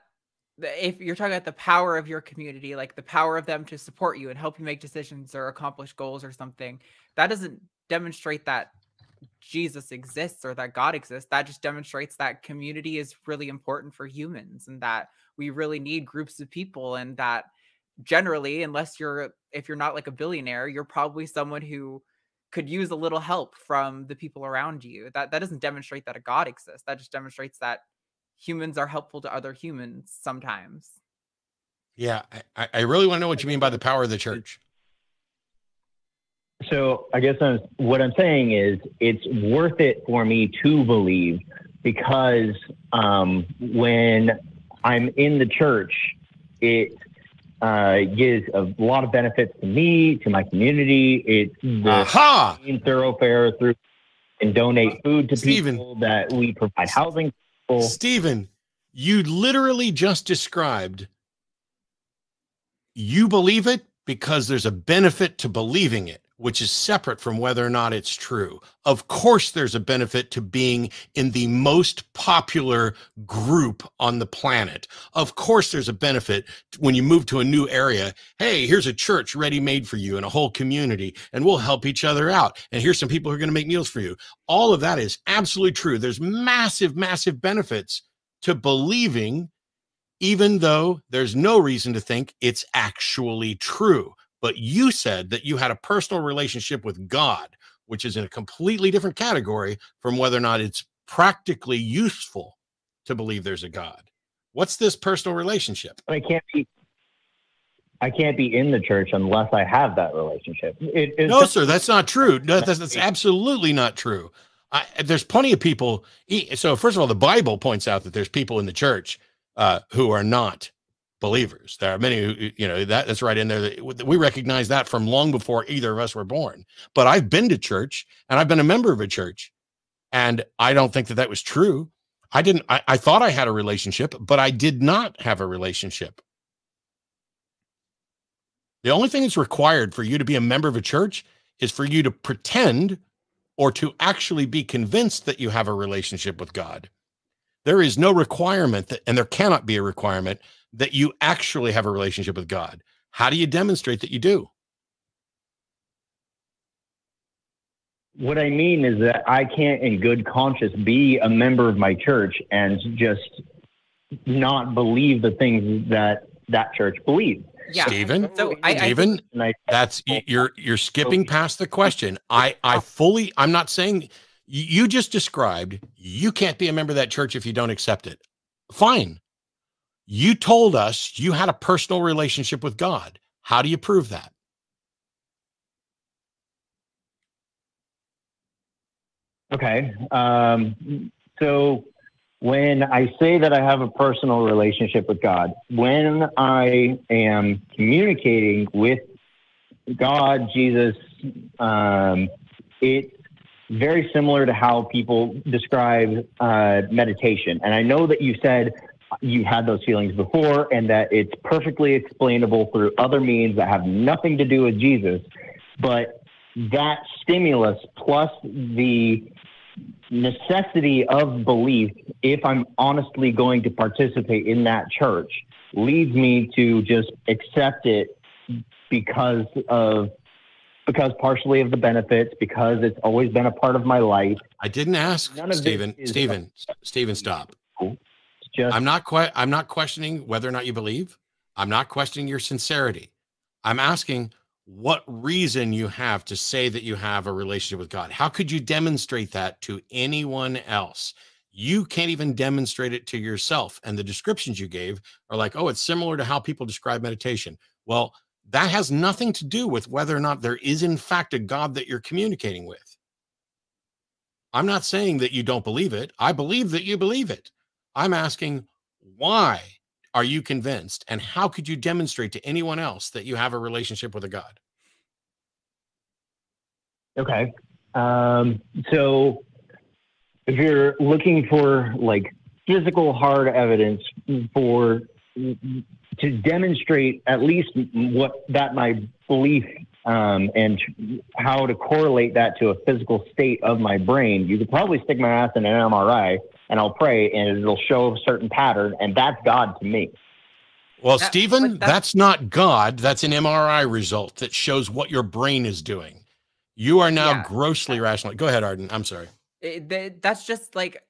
if you're talking about the power of your community, like the power of them to support you and help you make decisions or accomplish goals or something, that doesn't demonstrate that Jesus exists or that God exists. That just demonstrates that community is really important for humans and that we really need groups of people, and that generally, unless you're, if you're not like a billionaire, you're probably someone who could use a little help from the people around you. That, that doesn't demonstrate that a God exists. That just demonstrates that humans are helpful to other humans sometimes. Yeah, I, I really want to know what you mean by the power of the church. So I guess I'm, what I'm saying is it's worth it for me to believe, because um, when I'm in the church, it uh, gives a lot of benefits to me, to my community. It's the Aha! main thoroughfare through and donate food to Stephen, people that we provide housing to people. Stephen, you literally just described you believe it because there's a benefit to believing it, which is separate from whether or not it's true. Of course, there's a benefit to being in the most popular group on the planet. Of course, there's a benefit when you move to a new area. Hey, here's a church ready-made for you and a whole community, and we'll help each other out. And here's some people who are going to make meals for you. All of that is absolutely true. There's massive, massive benefits to believing, even though there's no reason to think it's actually true. But you said that you had a personal relationship with God, which is in a completely different category from whether or not it's practically useful to believe there's a God. What's this personal relationship? I can't be, I can't be in the church unless I have that relationship. It, it's no, sir, that's not true. No, that's, that's absolutely not true. I, there's plenty of people. So first of all, the Bible points out that there's people in the church uh, who are not believers. There are many who, you know, that that's right in there. That we recognize that from long before either of us were born. But I've been to church, and I've been a member of a church, and I don't think that that was true. I didn't. I, I thought I had a relationship, but I did not have a relationship. The only thing that's required for you to be a member of a church is for you to pretend or to actually be convinced that you have a relationship with God. There is no requirement that, and there cannot be a requirement that you actually have a relationship with God. How do you demonstrate that you do? What I mean is that I can't in good conscience be a member of my church and just not believe the things that that church believes. Yeah. Stephen, so I, Stephen, I, I, that's you're, you're skipping past the question. I, I fully, I'm not saying you just described, you can't be a member of that church if you don't accept it. Fine. You told us you had a personal relationship with God. How do you prove that? Okay. Um, so when I say that I have a personal relationship with God, when I am communicating with God, Jesus, um, it's very similar to how people describe uh, meditation. And I know that you said you had those feelings before and that it's perfectly explainable through other means that have nothing to do with Jesus, but that stimulus plus the necessity of belief, if I'm honestly going to participate in that church, leads me to just accept it because of, because partially of the benefits, because it's always been a part of my life. I didn't ask Stephen, Stephen, Stephen, stop. Just I'm not quite, I'm not questioning whether or not you believe. I'm not questioning your sincerity. I'm asking what reason you have to say that you have a relationship with God. How could you demonstrate that to anyone else? You can't even demonstrate it to yourself. And the descriptions you gave are like, oh, it's similar to how people describe meditation. Well, that has nothing to do with whether or not there is in fact a God that you're communicating with. I'm not saying that you don't believe it. I believe that you believe it. I'm asking, why are you convinced, and how could you demonstrate to anyone else that you have a relationship with a God? Okay. Um, so if you're looking for like physical hard evidence for, to demonstrate at least what that my belief um, and how to correlate that to a physical state of my brain, you could probably stick my ass in an M R I. And I'll pray, and it'll show a certain pattern, and that's God to me. Well, that, Stephen, that's, that's not God. That's an M R I result that shows what your brain is doing. You are now yeah, grossly yeah. rational. Go ahead, Arden. I'm sorry. It, that's just like,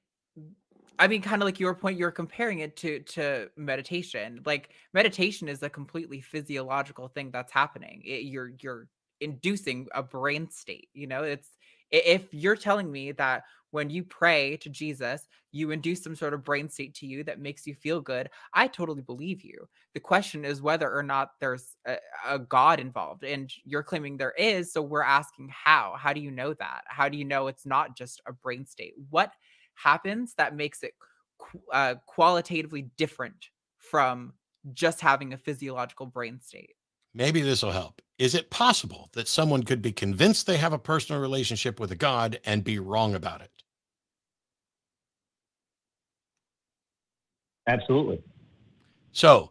I mean, kind of like your point, you're comparing it to, to meditation. Like, meditation is a completely physiological thing that's happening. It, you're, you're inducing a brain state, you know? It's, if you're telling me that when you pray to Jesus, you induce some sort of brain state to you that makes you feel good, I totally believe you. The question is whether or not there's a, a God involved, and you're claiming there is. So we're asking how, how do you know that? How do you know it's not just a brain state? What happens that makes it qu uh, qualitatively different from just having a physiological brain state? Maybe this will help. Is it possible that someone could be convinced they have a personal relationship with a God and be wrong about it? Absolutely. So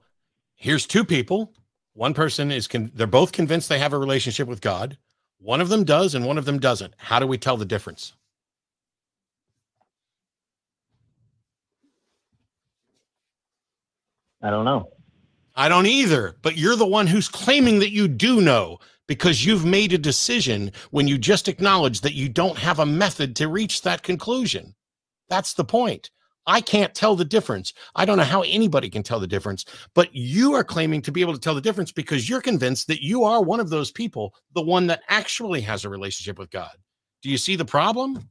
here's two people. One person is, con they're both convinced they have a relationship with God. One of them does and one of them doesn't. How do we tell the difference? I don't know. I don't either, but you're the one who's claiming that you do know, because you've made a decision when you just acknowledge that you don't have a method to reach that conclusion. That's the point. I can't tell the difference. I don't know how anybody can tell the difference, but you are claiming to be able to tell the difference because you're convinced that you are one of those people, the one that actually has a relationship with God. Do you see the problem?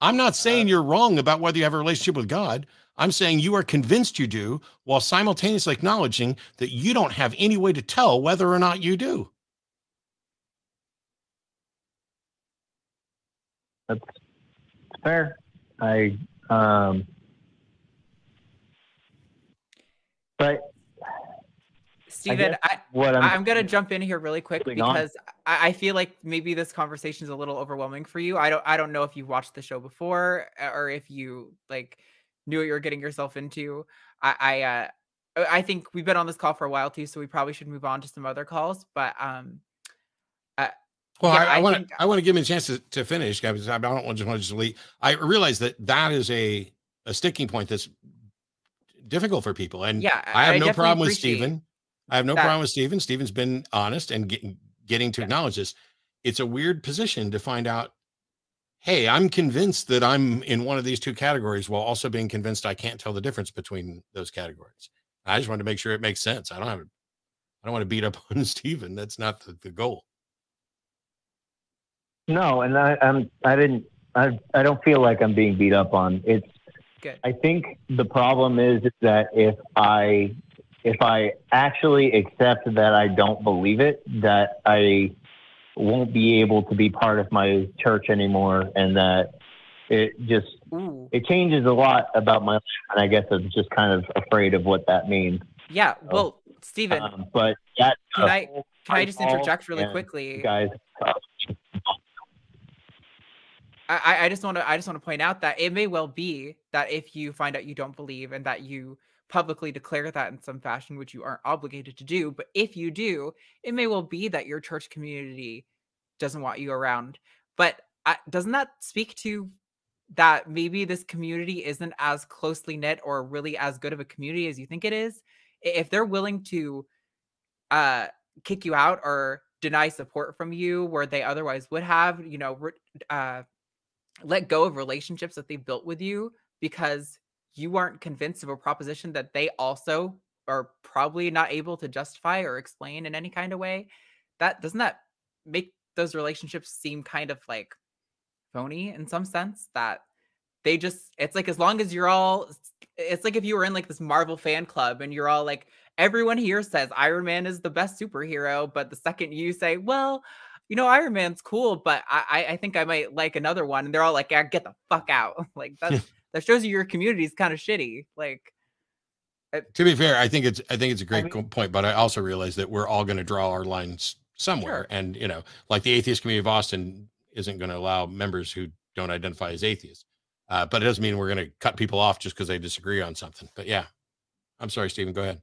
I'm not saying you're wrong about whether you have a relationship with God. I'm saying you are convinced you do, while simultaneously acknowledging that you don't have any way to tell whether or not you do. That's fair. I, um, but Stephen, I I, I'm, I'm going to jump in here really quick because I, I feel like maybe this conversation is a little overwhelming for you. I don't, I don't know if you've watched the show before or if you like knew what you were getting yourself into. I, I, uh, I think we've been on this call for a while too, so we probably should move on to some other calls. But, um, uh, well, yeah, I want to, I want to give him a chance to, to finish, guys. I don't want to just want to just leave. I realize that that is a, a sticking point that's difficult for people. And yeah, I have I no problem with Stephen. I have no that. problem with Stephen. Stephen's been honest and get, getting to yeah. acknowledge this. It's a weird position to find out, hey, I'm convinced that I'm in one of these two categories while also being convinced I can't tell the difference between those categories. I just wanted to make sure it makes sense. I don't have, I don't want to beat up on Stephen. That's not the, the goal. No, and I, I'm, I didn't, I, I don't feel like I'm being beat up on. It's, Good. I think the problem is that if I, If I actually accept that I don't believe it, that I won't be able to be part of my church anymore, and that it just Ooh. it changes a lot about my life. And I guess I'm just kind of afraid of what that means. Yeah. So, well, Stephen, um, but that, can uh, I can I just interject really quickly, guys? I I just want to I just want to point out that it may well be that if you find out you don't believe and that you publicly declare that in some fashion, which you aren't obligated to do, but if you do, it may well be that your church community doesn't want you around. But uh, doesn't that speak to that maybe this community isn't as closely knit or really as good of a community as you think it is? If they're willing to uh, kick you out or deny support from you where they otherwise would have, you know, uh, let go of relationships that they've built with you because you aren't convinced of a proposition that they also are probably not able to justify or explain in any kind of way, that doesn't that make those relationships seem kind of like phony in some sense, that they just, it's like, as long as you're all, it's like if you were in like this Marvel fan club and you're all like, everyone here says Iron Man is the best superhero. But the second you say, well, you know, Iron Man's cool, but I, I think I might like another one. And they're all like, yeah, get the fuck out. Like that's, that shows you your community is kind of shitty. Like, it, to be fair, I think it's I think it's a great I mean, point, but I also realize that we're all going to draw our lines somewhere, sure. and you know, like the Atheist Community of Austin isn't going to allow members who don't identify as atheists, uh, but it doesn't mean we're going to cut people off just because they disagree on something. But yeah, I'm sorry, Stephen, go ahead.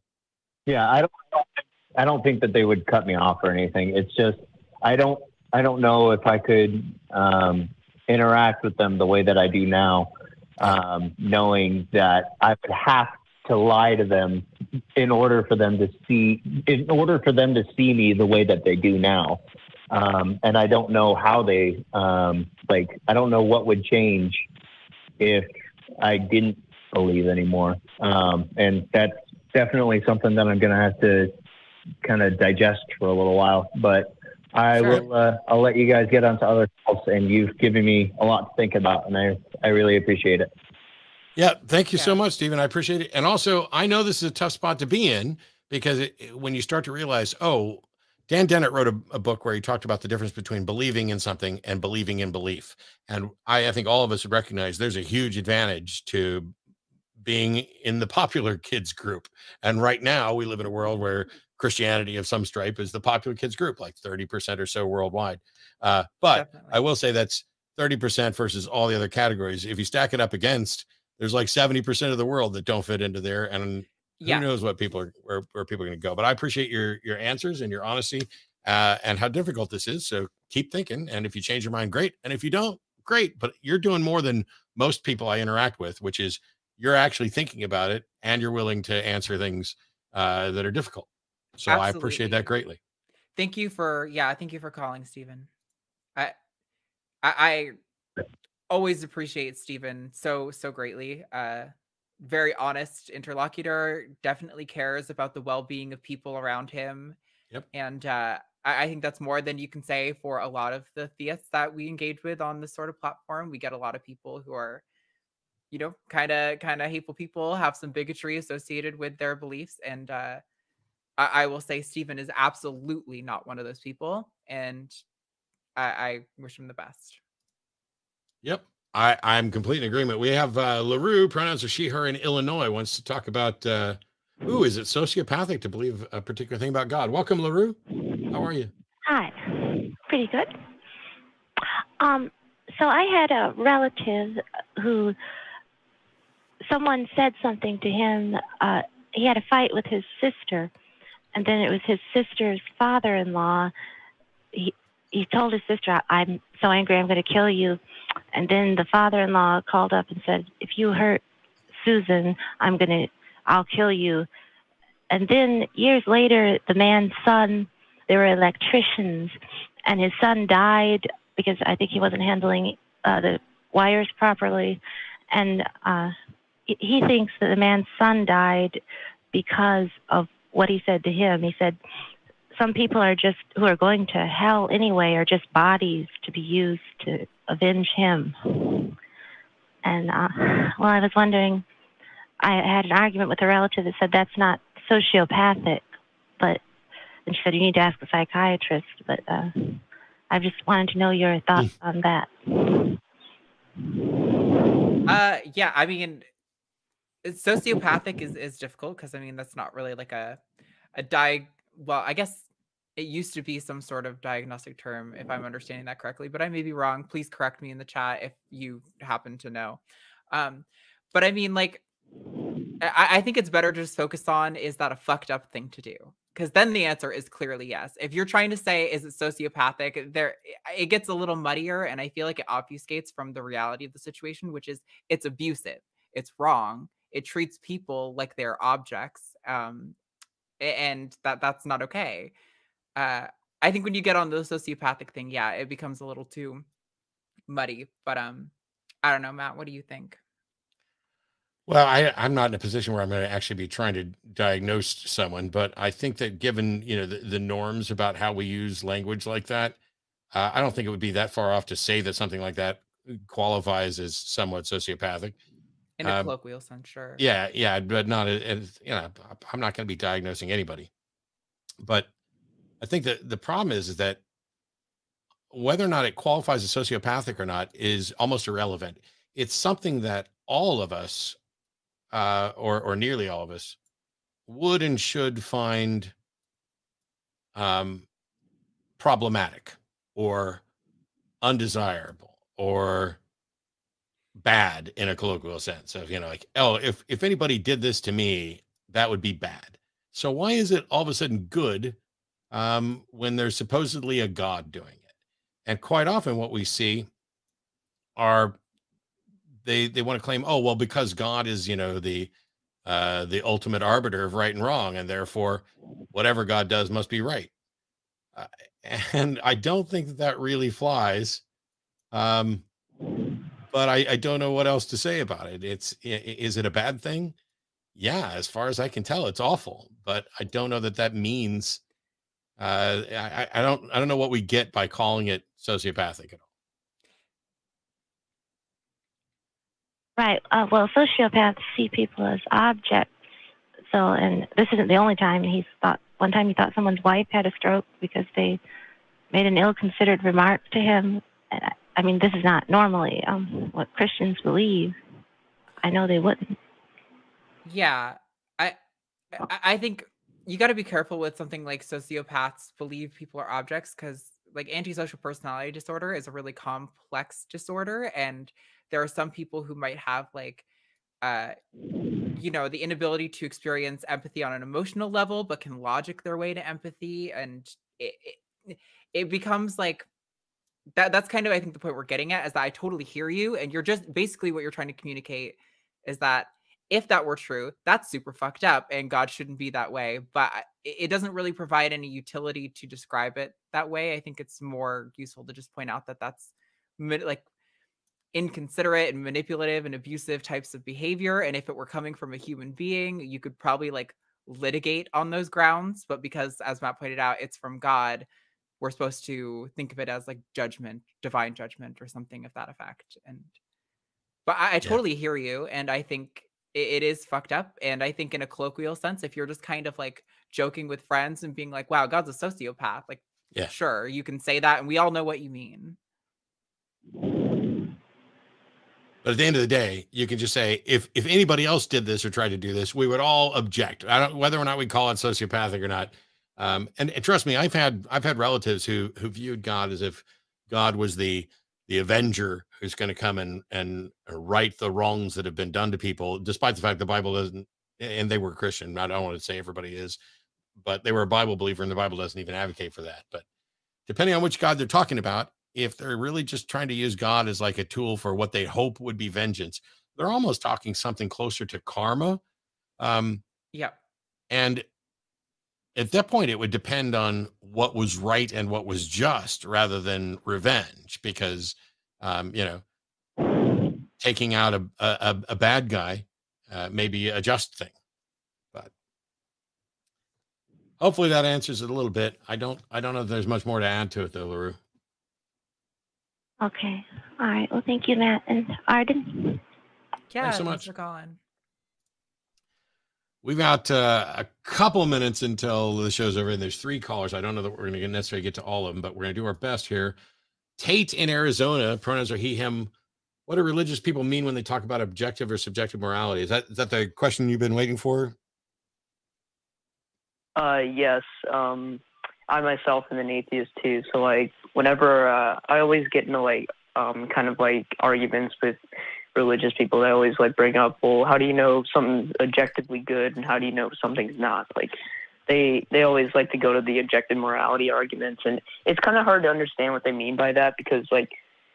Yeah, I don't I don't think that they would cut me off or anything. It's just I don't I don't know if I could um, interact with them the way that I do now. Um, knowing that I would have to lie to them in order for them to see, in order for them to see me the way that they do now. Um, and I don't know how they, um, like, I don't know what would change if I didn't believe anymore. Um, and that's definitely something that I'm going to have to kind of digest for a little while, but I sure. will. Uh, I'll let you guys get on to other calls, and you've given me a lot to think about, and I I really appreciate it. Yeah, thank you yeah. so much, Stephen. I appreciate it, and also I know this is a tough spot to be in because it, when you start to realize, oh, Dan Dennett wrote a, a book where he talked about the difference between believing in something and believing in belief, and I, I think all of us recognize there's a huge advantage to being in the popular kids group, and right now we live in a world where Christianity of some stripe is the popular kids group, like thirty percent or so worldwide. Uh, but Definitely. I will say that's thirty percent versus all the other categories. If you stack it up against, there's like seventy percent of the world that don't fit into there. And yeah. who knows what people are, where, where people are going to go. But I appreciate your, your answers and your honesty uh, and how difficult this is. So keep thinking. And if you change your mind, great. And if you don't, great. But you're doing more than most people I interact with, which is you're actually thinking about it and you're willing to answer things uh, that are difficult. So Absolutely. I appreciate that greatly. Thank you for, yeah, thank you for calling, Stephen. I, I, I always appreciate Stephen so, so greatly. Uh, very honest interlocutor, definitely cares about the well-being of people around him. Yep. And uh, I, I think that's more than you can say for a lot of the theists that we engage with on this sort of platform. We get a lot of people who are, you know, kind of, kind of hateful people, have some bigotry associated with their beliefs, and uh, I will say Stephen is absolutely not one of those people, and I, I wish him the best. Yep. I, I'm completely in agreement. We have uh, LaRue, pronouns are she, her, in Illinois, wants to talk about, uh, ooh, is it sociopathic to believe a particular thing about God? Welcome, LaRue. How are you? Hi. Pretty good. Um, so I had a relative who, someone said something to him. Uh, he had a fight with his sister. And then it was his sister's father-in-law. He he told his sister, "I'm so angry, I'm going to kill you." And then the father-in-law called up and said, "If you hurt Susan, I'm going to, I'll kill you." And then years later, the man's son, they were electricians, and his son died because I think he wasn't handling uh, the wires properly. And uh, he thinks that the man's son died because of what he said to him. He said, some people are just, who are going to hell anyway, are just bodies to be used to avenge him. And, uh, well, I was wondering, I had an argument with a relative that said, that's not sociopathic, but, and she said, you need to ask a psychiatrist, but uh, I just wanted to know your thoughts on that. Uh, yeah, I mean, sociopathic is, is difficult because, I mean, that's not really like a, a di- well, I guess it used to be some sort of diagnostic term, if I'm understanding that correctly, but I may be wrong. Please correct me in the chat if you happen to know. Um, but I mean, like, I, I think it's better to just focus on, is that a fucked up thing to do? Because then the answer is clearly yes. If you're trying to say, is it sociopathic, there, it gets a little muddier, and I feel like it obfuscates from the reality of the situation, which is it's abusive, it's wrong. It treats people like they're objects, um, and that that's not okay. Uh, I think when you get on the sociopathic thing, yeah, it becomes a little too muddy. But um, I don't know, Matt, what do you think? Well, I, I'm not in a position where I'm going to actually be trying to diagnose someone, but I think that given, you know, the, the norms about how we use language like that, uh, I don't think it would be that far off to say that something like that qualifies as somewhat sociopathic. In a colloquial um, sense, sure. Yeah, yeah, but not, as, you know, I'm not going to be diagnosing anybody. But I think that the problem is, is that whether or not it qualifies as sociopathic or not is almost irrelevant. It's something that all of us, uh, or, or nearly all of us, would and should find um, problematic or undesirable or bad in a colloquial sense of, you know, like, oh, if, if anybody did this to me, that would be bad. So why is it all of a sudden good um, when there's supposedly a God doing it? And quite often what we see are they, they want to claim, oh, well, because God is, you know, the, uh, the ultimate arbiter of right and wrong, and therefore whatever God does must be right. Uh, and I don't think that that really flies. Um, But I, I don't know what else to say about it. It's, is it a bad thing? Yeah, as far as I can tell, it's awful. But I don't know that that means Uh, I, I don't, I don't know what we get by calling it sociopathic at all. Right. Uh, well, sociopaths see people as objects. So, and this isn't the only time he's thought. One time he thought someone's wife had a stroke because they made an ill-considered remark to him. I mean, this is not normally um, what Christians believe. I know they wouldn't. Yeah, I, I think you got to be careful with something like sociopaths believe people are objects, because like antisocial personality disorder is a really complex disorder, and there are some people who might have like, uh, you know, the inability to experience empathy on an emotional level, but can logic their way to empathy, and it it, it becomes like that. That's kind of I think the point we're getting at is that I totally hear you, and you're just basically what you're trying to communicate is that. If that were true, that's super fucked up and God shouldn't be that way. But it doesn't really provide any utility to describe it that way. I think it's more useful to just point out that that's like inconsiderate and manipulative and abusive types of behavior. And if it were coming from a human being, you could probably like litigate on those grounds. But because, as Matt pointed out, it's from God, we're supposed to think of it as like judgment, divine judgment or something of that effect. And but I, I totally yeah. hear you. And I think it is fucked up. And I think in a colloquial sense, if you're just kind of like joking with friends and being like, wow, God's a sociopath, like, yeah, sure, you can say that. And we all know what you mean. But at the end of the day, you can just say, if, if anybody else did this or tried to do this, we would all object. I don't, whether or not we call it sociopathic or not. Um, and, and trust me, I've had, I've had relatives who, who viewed God as if God was the, the avenger who's going to come and, and right the wrongs that have been done to people, despite the fact the Bible doesn't, and they were Christian. I don't want to say everybody is, but they were a Bible believer, and the Bible doesn't even advocate for that. But depending on which God they're talking about, if they're really just trying to use God as like a tool for what they hope would be vengeance, they're almost talking something closer to karma. Um, yeah. And at that point, it would depend on what was right and what was just rather than revenge, because, um, you know, taking out a, a, a bad guy uh, may be a just thing. But hopefully that answers it a little bit. I don't, I don't know if there's much more to add to it, though, LaRue. Okay. All right. Well, thank you, Matt and Arden. Yeah, thanks so much. Thanks for calling. We've got uh, a couple minutes until the show's over, and there's three callers. I don't know that we're going to necessarily get to all of them, but we're going to do our best here. Tate in Arizona, pronouns are he, him. What do religious people mean when they talk about objective or subjective morality? Is that, is that the question you've been waiting for? Uh, yes. Um, I myself am an atheist too. So like whenever uh, I always get into like um, kind of like arguments with religious people, they always like bring up, well, how do you know something's objectively good and how do you know something's not? Like they they always like to go to the objective morality arguments, and it's kind of hard to understand what they mean by that, because like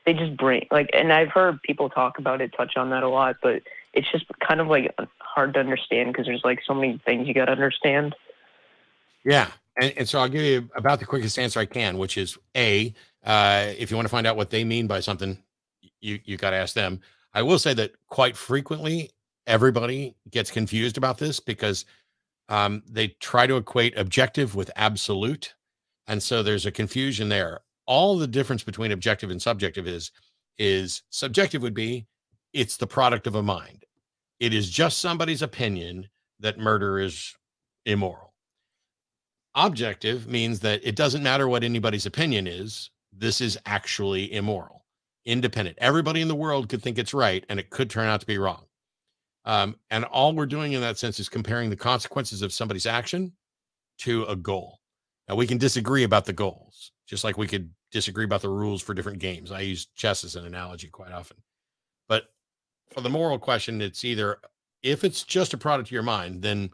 they just bring like, and I've heard people talk about it, touch on that a lot, but it's just kind of like hard to understand because there's like so many things you got to understand. Yeah. And, and so I'll give you about the quickest answer I can, which is A, uh, if you want to find out what they mean by something, you you got to ask them. I will say that quite frequently, everybody gets confused about this because um, they try to equate objective with absolute. And so there's a confusion there. All the difference between objective and subjective is, is subjective would be, it's the product of a mind. It is just somebody's opinion that murder is immoral. Objective means that it doesn't matter what anybody's opinion is. This is actually immoral. Independent. Everybody in the world could think it's right, and it could turn out to be wrong. Um, and all we're doing in that sense is comparing the consequences of somebody's action to a goal. Now, we can disagree about the goals, just like we could disagree about the rules for different games. I use chess as an analogy quite often. But for the moral question, it's either, if it's just a product of your mind, then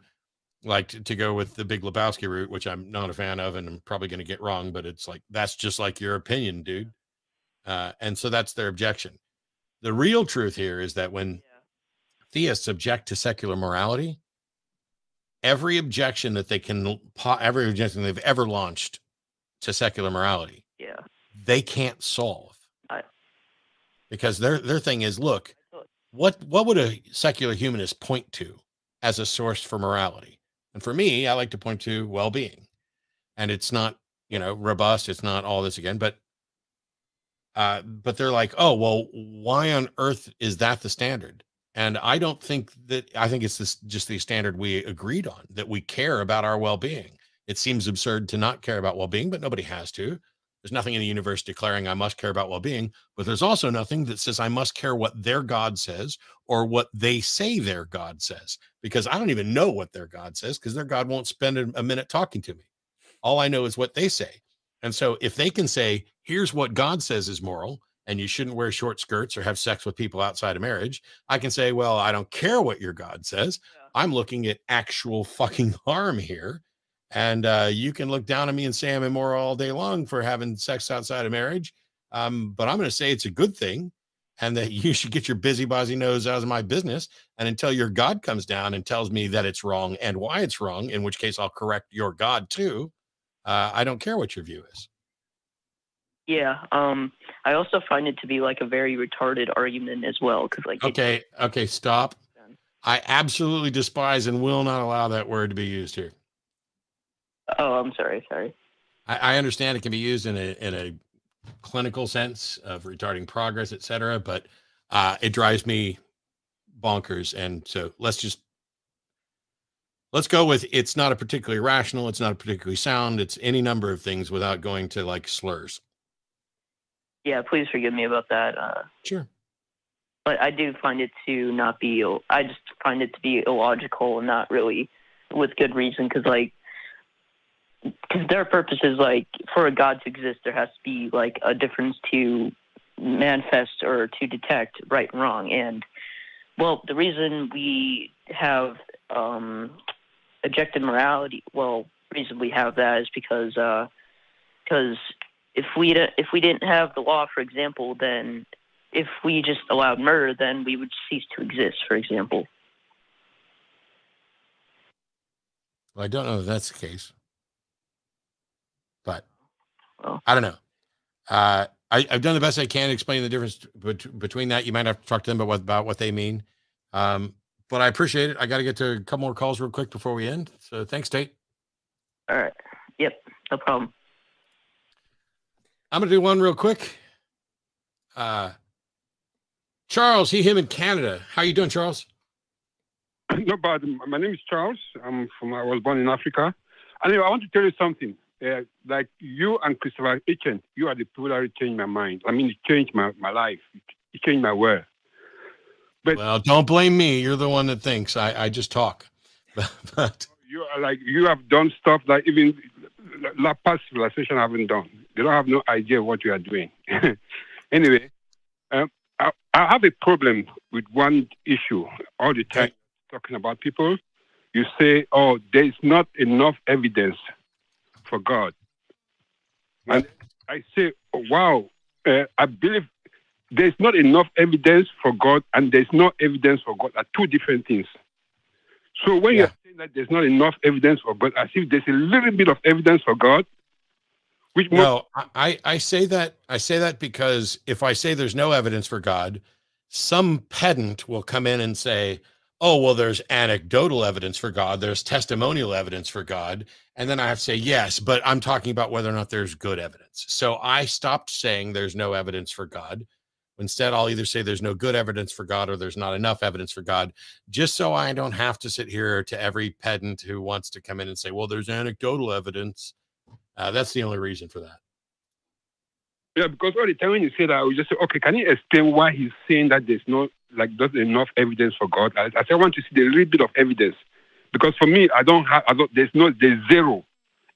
like to, to go with the Big Lebowski route, which I'm not a fan of, and I'm probably going to get wrong, but it's like, that's just like your opinion, dude. Uh, and so that's their objection. The real truth here is that when yeah. theists object to secular morality, every objection that they can, every objection they've ever launched to secular morality, yeah, they can't solve I, because their their thing is, look, what what would a secular humanist point to as a source for morality? And for me, I like to point to well-being, and it's not you know, robust. It's not all this again, but, uh, but they're like, oh, well, why on earth is that the standard? And I don't think that, I think it's this, just the standard we agreed on, that we care about our well-being. It seems absurd to not care about well-being, but nobody has to. There's nothing in the universe declaring I must care about well-being, but there's also nothing that says I must care what their God says or what they say their God says, because I don't even know what their God says, because their God won't spend a minute talking to me. All I know is what they say. And so if they can say, here's what God says is moral, and you shouldn't wear short skirts or have sex with people outside of marriage, I can say, well, I don't care what your God says. Yeah. I'm looking at actual fucking harm here. And uh, you can look down at me and say I'm immoral all day long for having sex outside of marriage. Um, but I'm going to say it's a good thing and that you should get your busybody nose out of my business. And until your God comes down and tells me that it's wrong and why it's wrong, in which case I'll correct your God too. Uh, I don't care what your view is. Yeah, um, I also find it to be like a very retarded argument as well. Cause like okay, okay, stop. I absolutely despise and will not allow that word to be used here. Oh, I'm sorry, sorry. I, I understand it can be used in a in a clinical sense of retarding progress, et cetera, but uh, it drives me bonkers. And so let's just let's go with it's not a particularly rational, it's not a particularly sound, it's any number of things without going to like slurs. Yeah, please forgive me about that. Uh, sure. But I do find it to not be, I just find it to be illogical and not really with good reason. Cause like, cause their purpose is like for a God to exist, there has to be like a difference to manifest or to detect right and wrong. And well, the reason we have um, objective morality, well, the reason we have that is because, uh, cause If we if we didn't have the law, for example, then if we just allowed murder, then we would cease to exist, for example. Well, I don't know if that's the case, but well, I don't know. Uh, I, I've done the best I can to explain the difference bet between that. You might have to talk to them about what, about what they mean, um, but I appreciate it. I got to get to a couple more calls real quick before we end. So thanks, Tate. All right. Yep. No problem. I'm going to do one real quick. Uh, Charles, he, him in Canada. How you doing, Charles? Not bad. My name is Charles. I'm from, I was born in Africa. Anyway, I want to tell you something. Uh, like you and Christopher Hitchens, you are the people that changed my mind. I mean, it changed my, my life. It changed my world. But well, don't blame me. You're the one that thinks. I, I just talk. But you are like, you have done stuff that even the past civilization haven't done. They don't have no idea what you are doing. Anyway, um, I, I have a problem with one issue all the time. Talking about people, you say, "Oh, there is not enough evidence for God," and I say, oh, "Wow, uh, I believe there is not enough evidence for God, and there is no evidence for God are two different things." So when yeah. you are saying that there is not enough evidence for God, as if there is a little bit of evidence for God. Which no, I, I say that I say that because if I say there's no evidence for God, some pedant will come in and say, oh, well, there's anecdotal evidence for God. There's testimonial evidence for God. And then I have to say, yes, but I'm talking about whether or not there's good evidence. So I stopped saying there's no evidence for God. Instead, I'll either say there's no good evidence for God or there's not enough evidence for God, just so I don't have to sit here to every pedant who wants to come in and say, well, there's anecdotal evidence. Uh, that's the only reason for that. Yeah, because all the time when you say that, I would just say, okay, can you explain why he's saying that there's not, like, not enough evidence for God? I, I want to see a little bit of evidence. Because for me, I don't have, I don't, there's no, there's zero.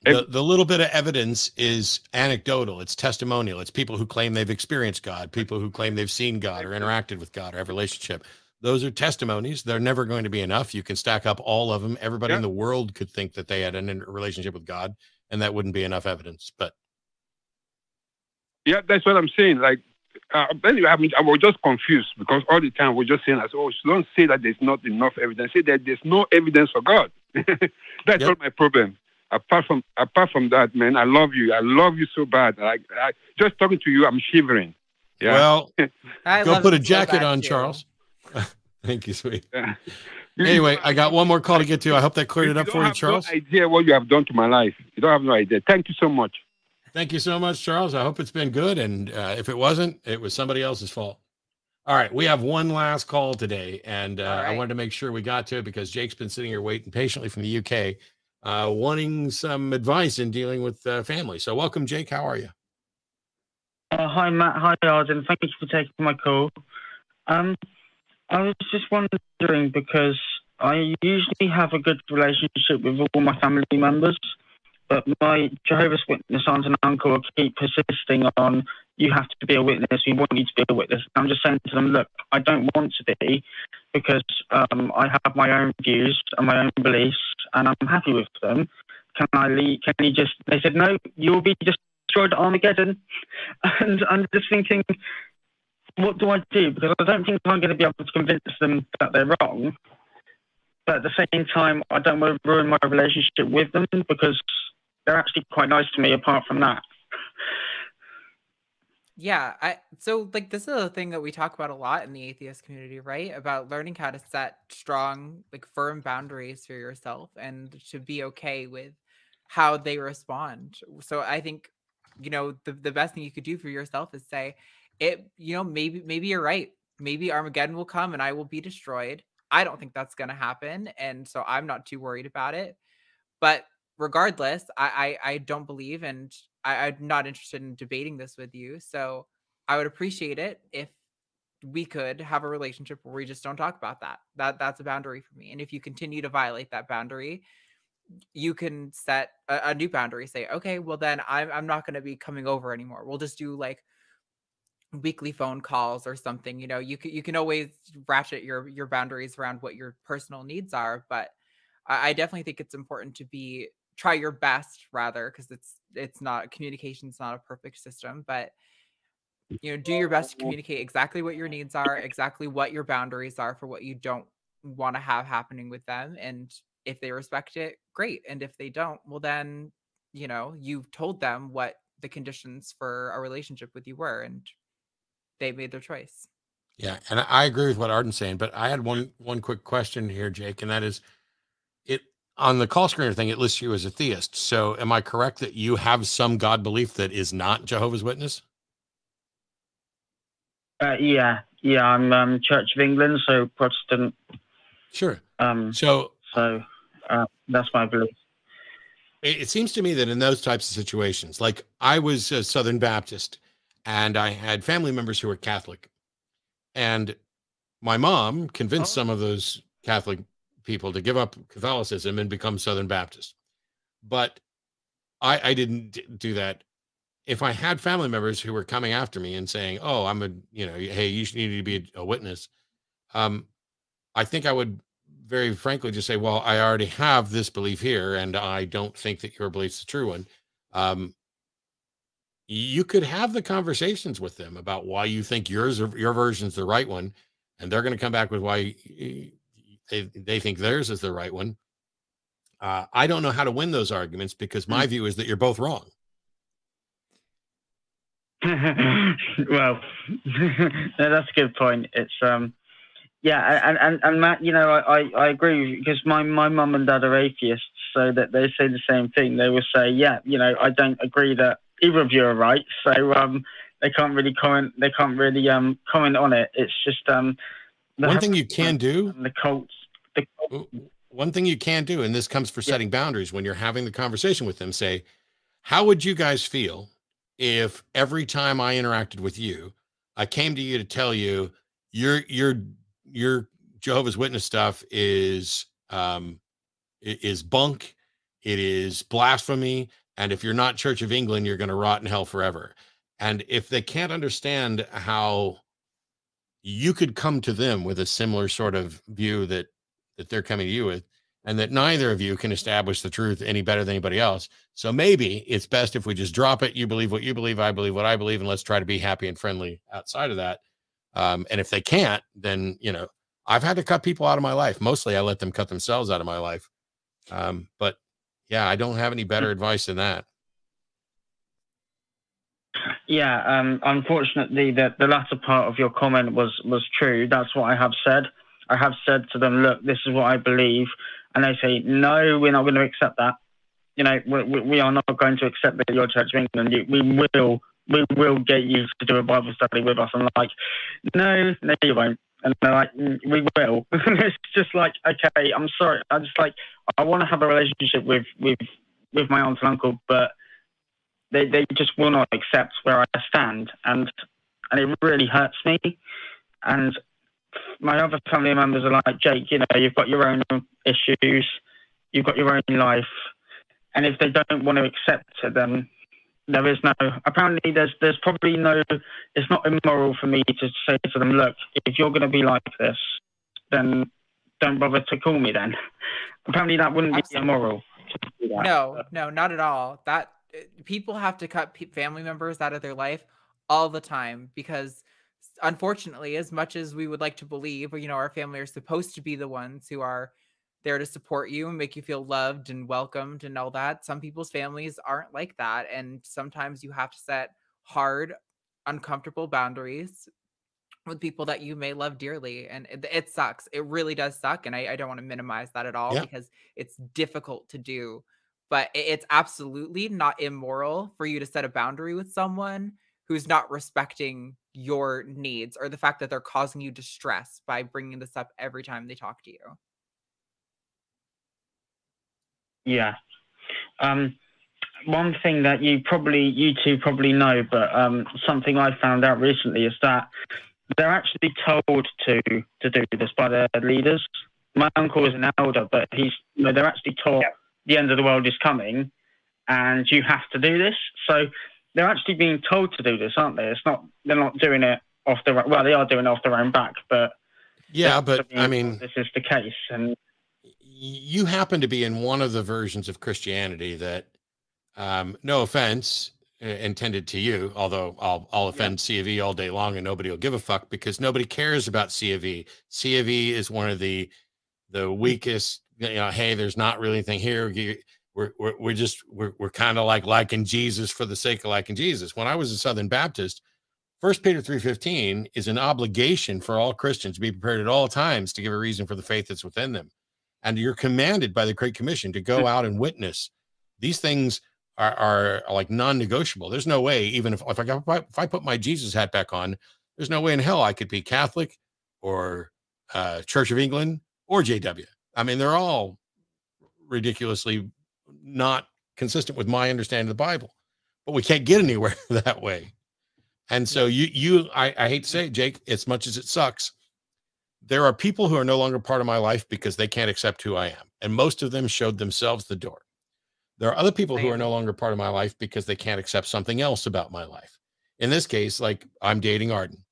The, the little bit of evidence is anecdotal. It's testimonial. It's people who claim they've experienced God, people who claim they've seen God or interacted with God or have a relationship. Those are testimonies. They're never going to be enough. You can stack up all of them. Everybody yeah. in the world could think that they had a relationship with God, and that wouldn't be enough evidence, but. Yeah, that's what I'm saying. Like, uh, anyway, I mean, I was just confused because all the time we're just saying, I said, oh, don't say that there's not enough evidence. Say that there's no evidence for God. That's yep. not my problem. Apart from, apart from that, man, I love you. I love you so bad. Like, I, just talking to you, I'm shivering. Yeah. Well, go put a jacket so on, too. Charles. Thank you, sweet. Yeah. Anyway, I got one more call to get to. I hope that cleared it up for you, Charles. You don't have no idea what you have done to my life. You don't have no idea. Thank you so much. Thank you so much, Charles. I hope it's been good. And uh, if it wasn't, it was somebody else's fault. All right. We have one last call today. And uh, right. I wanted to make sure we got to it because Jake's been sitting here waiting patiently from the U K, uh, wanting some advice in dealing with uh, family. So welcome, Jake. How are you? Uh, hi, Matt. Hi, Arden. Thank you for taking my call. Um, I was just wondering because I usually have a good relationship with all my family members, but my Jehovah's Witness aunt and uncle keep persisting on, you have to be a witness, we want you to be a witness. I'm just saying to them, look, I don't want to be because um, I have my own views and my own beliefs and I'm happy with them. Can I leave? Can you just, they said, no, you'll be destroyed at Armageddon. And I'm just thinking, what do I do? Because I don't think I'm going to be able to convince them that they're wrong. But at the same time, I don't want to ruin my relationship with them because they're actually quite nice to me apart from that. Yeah. I, so like, this is a thing that we talk about a lot in the atheist community, right? About learning how to set strong, like firm boundaries for yourself and to be okay with how they respond. So I think, you know, the, the best thing you could do for yourself is say it, you know, maybe, maybe you're right. Maybe Armageddon will come and I will be destroyed. I don't think that's going to happen. And so I'm not too worried about it, but regardless, I, I, I don't believe, and I, I'm not interested in debating this with you. So I would appreciate it if we could have a relationship where we just don't talk about that. That that's a boundary for me. And if you continue to violate that boundary, you can set a, a new boundary, say, okay, well then I'm, I'm not going to be coming over anymore. We'll just do like weekly phone calls or something. You know, you can, you can always ratchet your, your boundaries around what your personal needs are. But I, I definitely think it's important to be, try your best rather, because it's it's not, communication's not a perfect system, but you know, do your best to communicate exactly what your needs are, exactly what your boundaries are for what you don't want to have happening with them. And if they respect it, great. And if they don't, well then, you know, you've told them what the conditions for a relationship with you were and they made their choice. Yeah. And I agree with what Arden's saying, but I had one one quick question here, Jake, and that is, on the call screener thing, it lists you as a theist. So am I correct that you have some God belief that is not Jehovah's Witness? Uh, yeah. Yeah. I'm um, Church of England, so Protestant. Sure. Um, so so uh, that's my belief. It, it seems to me that in those types of situations, like I was a Southern Baptist and I had family members who were Catholic, and my mom convinced oh. some of those Catholic people to give up Catholicism and become Southern Baptist. But I, I didn't do that. If I had family members who were coming after me and saying, oh, I'm a, you know, hey, you need to be a witness. Um, I think I would very frankly just say, well, I already have this belief here and I don't think that your belief's the true one. Um, you could have the conversations with them about why you think yours or your version's the right one. And they're going to come back with why you, They, they think theirs is the right one. Uh, I don't know how to win those arguments because my view is that you're both wrong. Well, no, that's a good point. It's, um, yeah. And, and, and Matt, you know, I, I, I agree with you because my, my mum and dad are atheists, so that they say the same thing. They will say, yeah, you know, I don't agree that either of you are right. So, um, they can't really comment. They can't really, um, comment on it. It's just, um, The one thing you can do, the cults, the cults. one thing you can do, and this comes for setting yeah. boundaries when you're having the conversation with them, say, how would you guys feel if every time I interacted with you, I came to you to tell you your, your, your Jehovah's Witness stuff is, um, is bunk. It is blasphemy. And if you're not Church of England, you're going to rot in hell forever. And if they can't understand how you could come to them with a similar sort of view that, that they're coming to you with, and that neither of you can establish the truth any better than anybody else. So maybe it's best if we just drop it. You believe what you believe. I believe what I believe. And let's try to be happy and friendly outside of that. Um, and if they can't, then, you know, I've had to cut people out of my life. Mostly I let them cut themselves out of my life. Um, but yeah, I don't have any better advice than that. Yeah, um, unfortunately, the, the latter part of your comment was, was true. That's what I have said. I have said to them, look, this is what I believe. And they say, no, we're not going to accept that. you know, we, we are not going to accept that you're Church of England. We will, we will get you to do a Bible study with us. I'm like, no, no, you won't. And they're like, we will. It's just like, okay, I'm sorry. I just like, I want to have a relationship with, with, with my aunt and uncle, but they, they just will not accept where I stand. And, and it really hurts me. And my other family members are like, Jake, you know, you've got your own issues. You've got your own life. And if they don't want to accept it, then there is no, apparently there's there's probably no, it's not immoral for me to say to them, look, if you're going to be like this, then don't bother to call me then. Apparently that wouldn't Absolutely. Be immoral. To do that. No, no, not at all. That people have to cut family members out of their life all the time, because unfortunately, as much as we would like to believe, you know, our family are supposed to be the ones who are there to support you and make you feel loved and welcomed and all that. Some people's families aren't like that. And sometimes you have to set hard, uncomfortable boundaries with people that you may love dearly. And it, it sucks. It really does suck. And I, I don't want to minimize that at all, yeah. because it's difficult to do, but it's absolutely not immoral for you to set a boundary with someone who's not respecting your needs or the fact that they're causing you distress by bringing this up every time they talk to you. Yeah. Um, one thing that you probably, you two probably know, but um, something I found out recently is that they're actually told to to do this by their leaders. My uncle is an elder, but he's, you know, they're actually taught yeah. the end of the world is coming and you have to do this. So they're actually being told to do this, aren't they? It's not, they're not doing it off their, well, they are doing it off their own back, but. Yeah, but I mean. This is the case. And. You happen to be in one of the versions of Christianity that, um, no offense intended to you, although I'll, I'll offend C of E all day long and nobody will give a fuck because nobody cares about C of E. C of E is one of the, the weakest, you know, hey, there's not really anything here. We're, we're, we're just, we're, we're kind of like liking Jesus for the sake of liking Jesus. When I was a Southern Baptist, first Peter three fifteen is an obligation for all Christians to be prepared at all times to give a reason for the faith that's within them. And you're commanded by the Great Commission to go out and witness. These things are, are, are like non-negotiable. There's no way, even if, if, I, if I put my Jesus hat back on, there's no way in hell I could be Catholic or uh, Church of England or J W. I mean, they're all ridiculously not consistent with my understanding of the Bible, but we can't get anywhere that way. And so you, you I, I hate to say it, Jake, as much as it sucks, there are people who are no longer part of my life because they can't accept who I am. And most of them showed themselves the door. There are other people who are no longer part of my life because they can't accept something else about my life. In this case, like I'm dating Arden.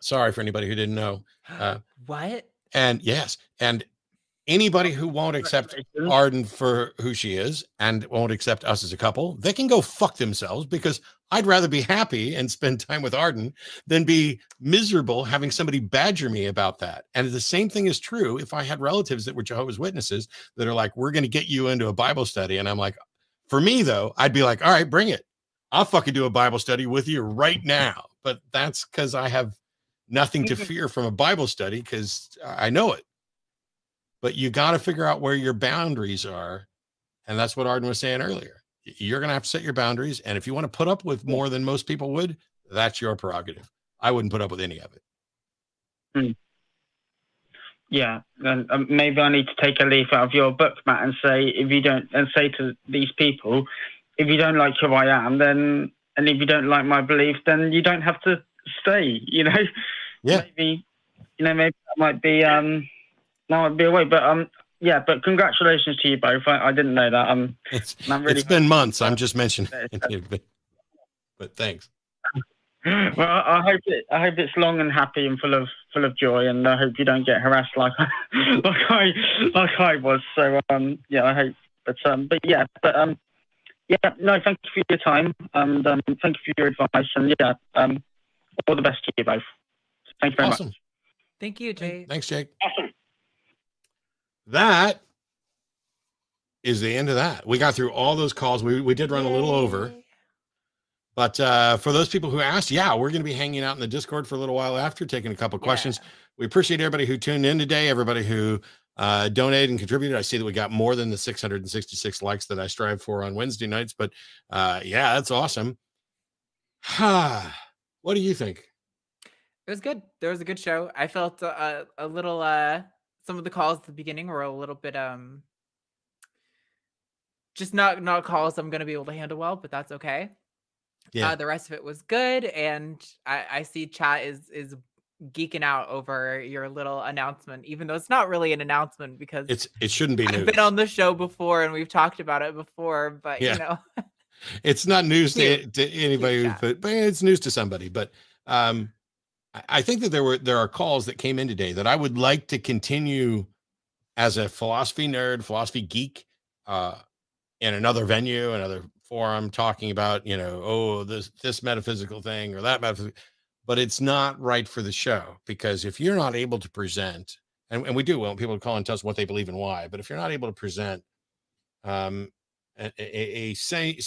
Sorry for anybody who didn't know. Uh, what? And yes. And anybody who won't accept Arden for who she is and won't accept us as a couple, they can go fuck themselves, because I'd rather be happy and spend time with Arden than be miserable having somebody badger me about that. And the same thing is true if I had relatives that were Jehovah's Witnesses that are like, we're going to get you into a Bible study. And I'm like, for me though, I'd be like, all right, bring it. I'll fucking do a Bible study with you right now. But that's because I have nothing to fear from a Bible study because I know it. But you got to figure out where your boundaries are. And that's what Arden was saying earlier. You're going to have to set your boundaries. And if you want to put up with more than most people would, that's your prerogative. I wouldn't put up with any of it. Mm. Yeah. And um, maybe I need to take a leaf out of your book, Matt, and say, if you don't, and say to these people, if you don't like who I am, then, and if you don't like my belief, then you don't have to stay, you know? Yeah. Maybe, you know, maybe that might be, um, No, it'd be away, but um, yeah. But congratulations to you both. I, I didn't know that. Um, it's, really it's been months. I'm just mentioning it, but, but thanks. Well, I, I hope it. I hope it's long and happy and full of full of joy, and I hope you don't get harassed like I, like I like I was. So um, yeah, I hope. But um, but yeah, but um, yeah. No, thank you for your time, and um, thank you for your advice, and yeah, um, all the best to you both. Thank you very awesome. Much. Thank you, Jake. Thanks, Jake. Awesome. That is the end of that. We got through all those calls. We, we did run a little over, but uh, for those people who asked, yeah, we're going to be hanging out in the Discord for a little while after taking a couple of questions. Yeah. We appreciate everybody who tuned in today, everybody who Uh, donate and contribute. I see that we got more than the six hundred sixty-six likes that I strive for on Wednesday nights, but uh, yeah, that's awesome. What do you think? It was good. There was a good show. I felt uh, a little, uh, some of the calls at the beginning were a little bit, um, just not, not calls I'm going to be able to handle well, but that's okay. Yeah. Uh, the rest of it was good. And I, I see chat is, is geeking out over your little announcement, even though it's not really an announcement because it's, it shouldn't be news. I've been on the show before and we've talked about it before, but yeah. you know, it's not news to, to anybody, yeah. but, but it's news to somebody. But, um, I think that there were, there are calls that came in today that I would like to continue as a philosophy nerd, philosophy geek, uh, in another venue, another forum, talking about, you know, oh, this, this metaphysical thing or that metaphysical, but it's not right for the show, because if you're not able to present, and, and we do want people to call and tell us what they believe and why, but if you're not able to present, um, a, a, a say,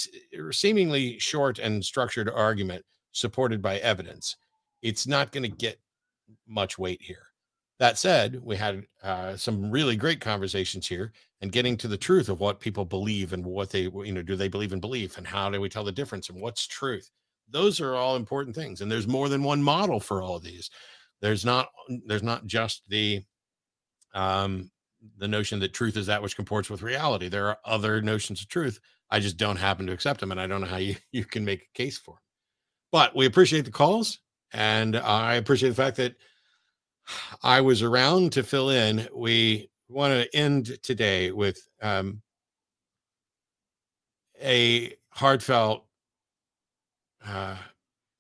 seemingly short and structured argument supported by evidence, it's not going to get much weight here. That said, we had uh, some really great conversations here and getting to the truth of what people believe and what they, you know, do they believe in belief and how do we tell the difference and what's truth? Those are all important things. And there's more than one model for all of these. There's not, there's not just the, um, the notion that truth is that which comports with reality. There are other notions of truth. I just don't happen to accept them. And I don't know how you, you can make a case for them. But we appreciate the calls. And I appreciate the fact that I was around to fill in. We want to end today with um, a heartfelt uh,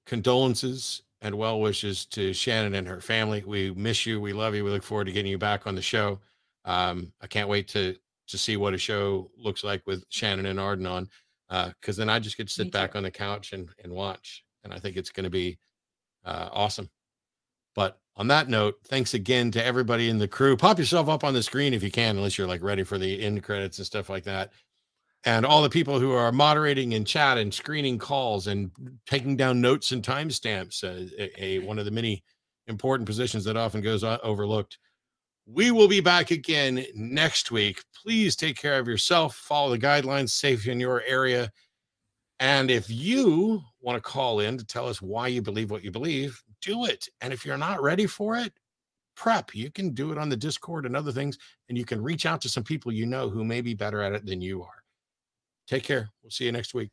condolences and well wishes to Shannon and her family. We miss you. We love you. We look forward to getting you back on the show. Um, I can't wait to to see what a show looks like with Shannon and Arden on, because uh, then I just get to sit Me back too. on the couch and, and watch. And I think it's going to be Uh, awesome. But on that note, thanks again to everybody in the crew. Pop yourself up on the screen if you can, unless you're like ready for the end credits and stuff like that. And all the people who are moderating in chat and screening calls and taking down notes and timestamps, uh, a, a one of the many important positions that often goes overlooked. We will be back again next week. Please take care of yourself. Follow the guidelines, safe in your area. And if you want to call in to tell us why you believe what you believe, do it. And if you're not ready for it, prep. You can do it on the Discord and other things, and you can reach out to some people you know who may be better at it than you are. Take care. We'll see you next week.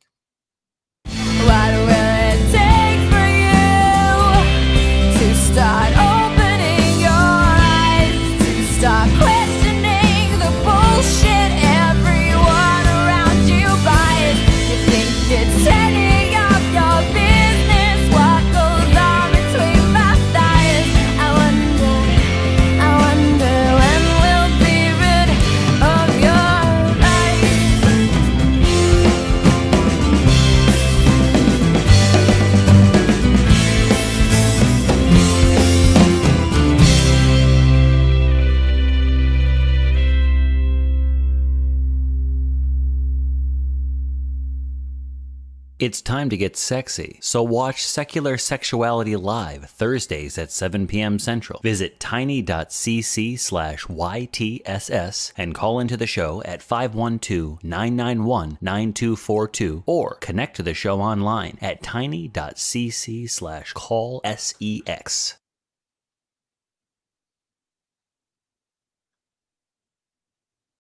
What will it take for you to start opening your eyes, to stop questioning the bullshit everyone around you buys? You think it's heading It's time to get sexy, so watch Secular Sexuality Live Thursdays at seven p m Central. Visit tiny dot c c slash Y T S S and call into the show at five one two, nine nine one, nine two four two or connect to the show online at tiny dot c c slash call sex.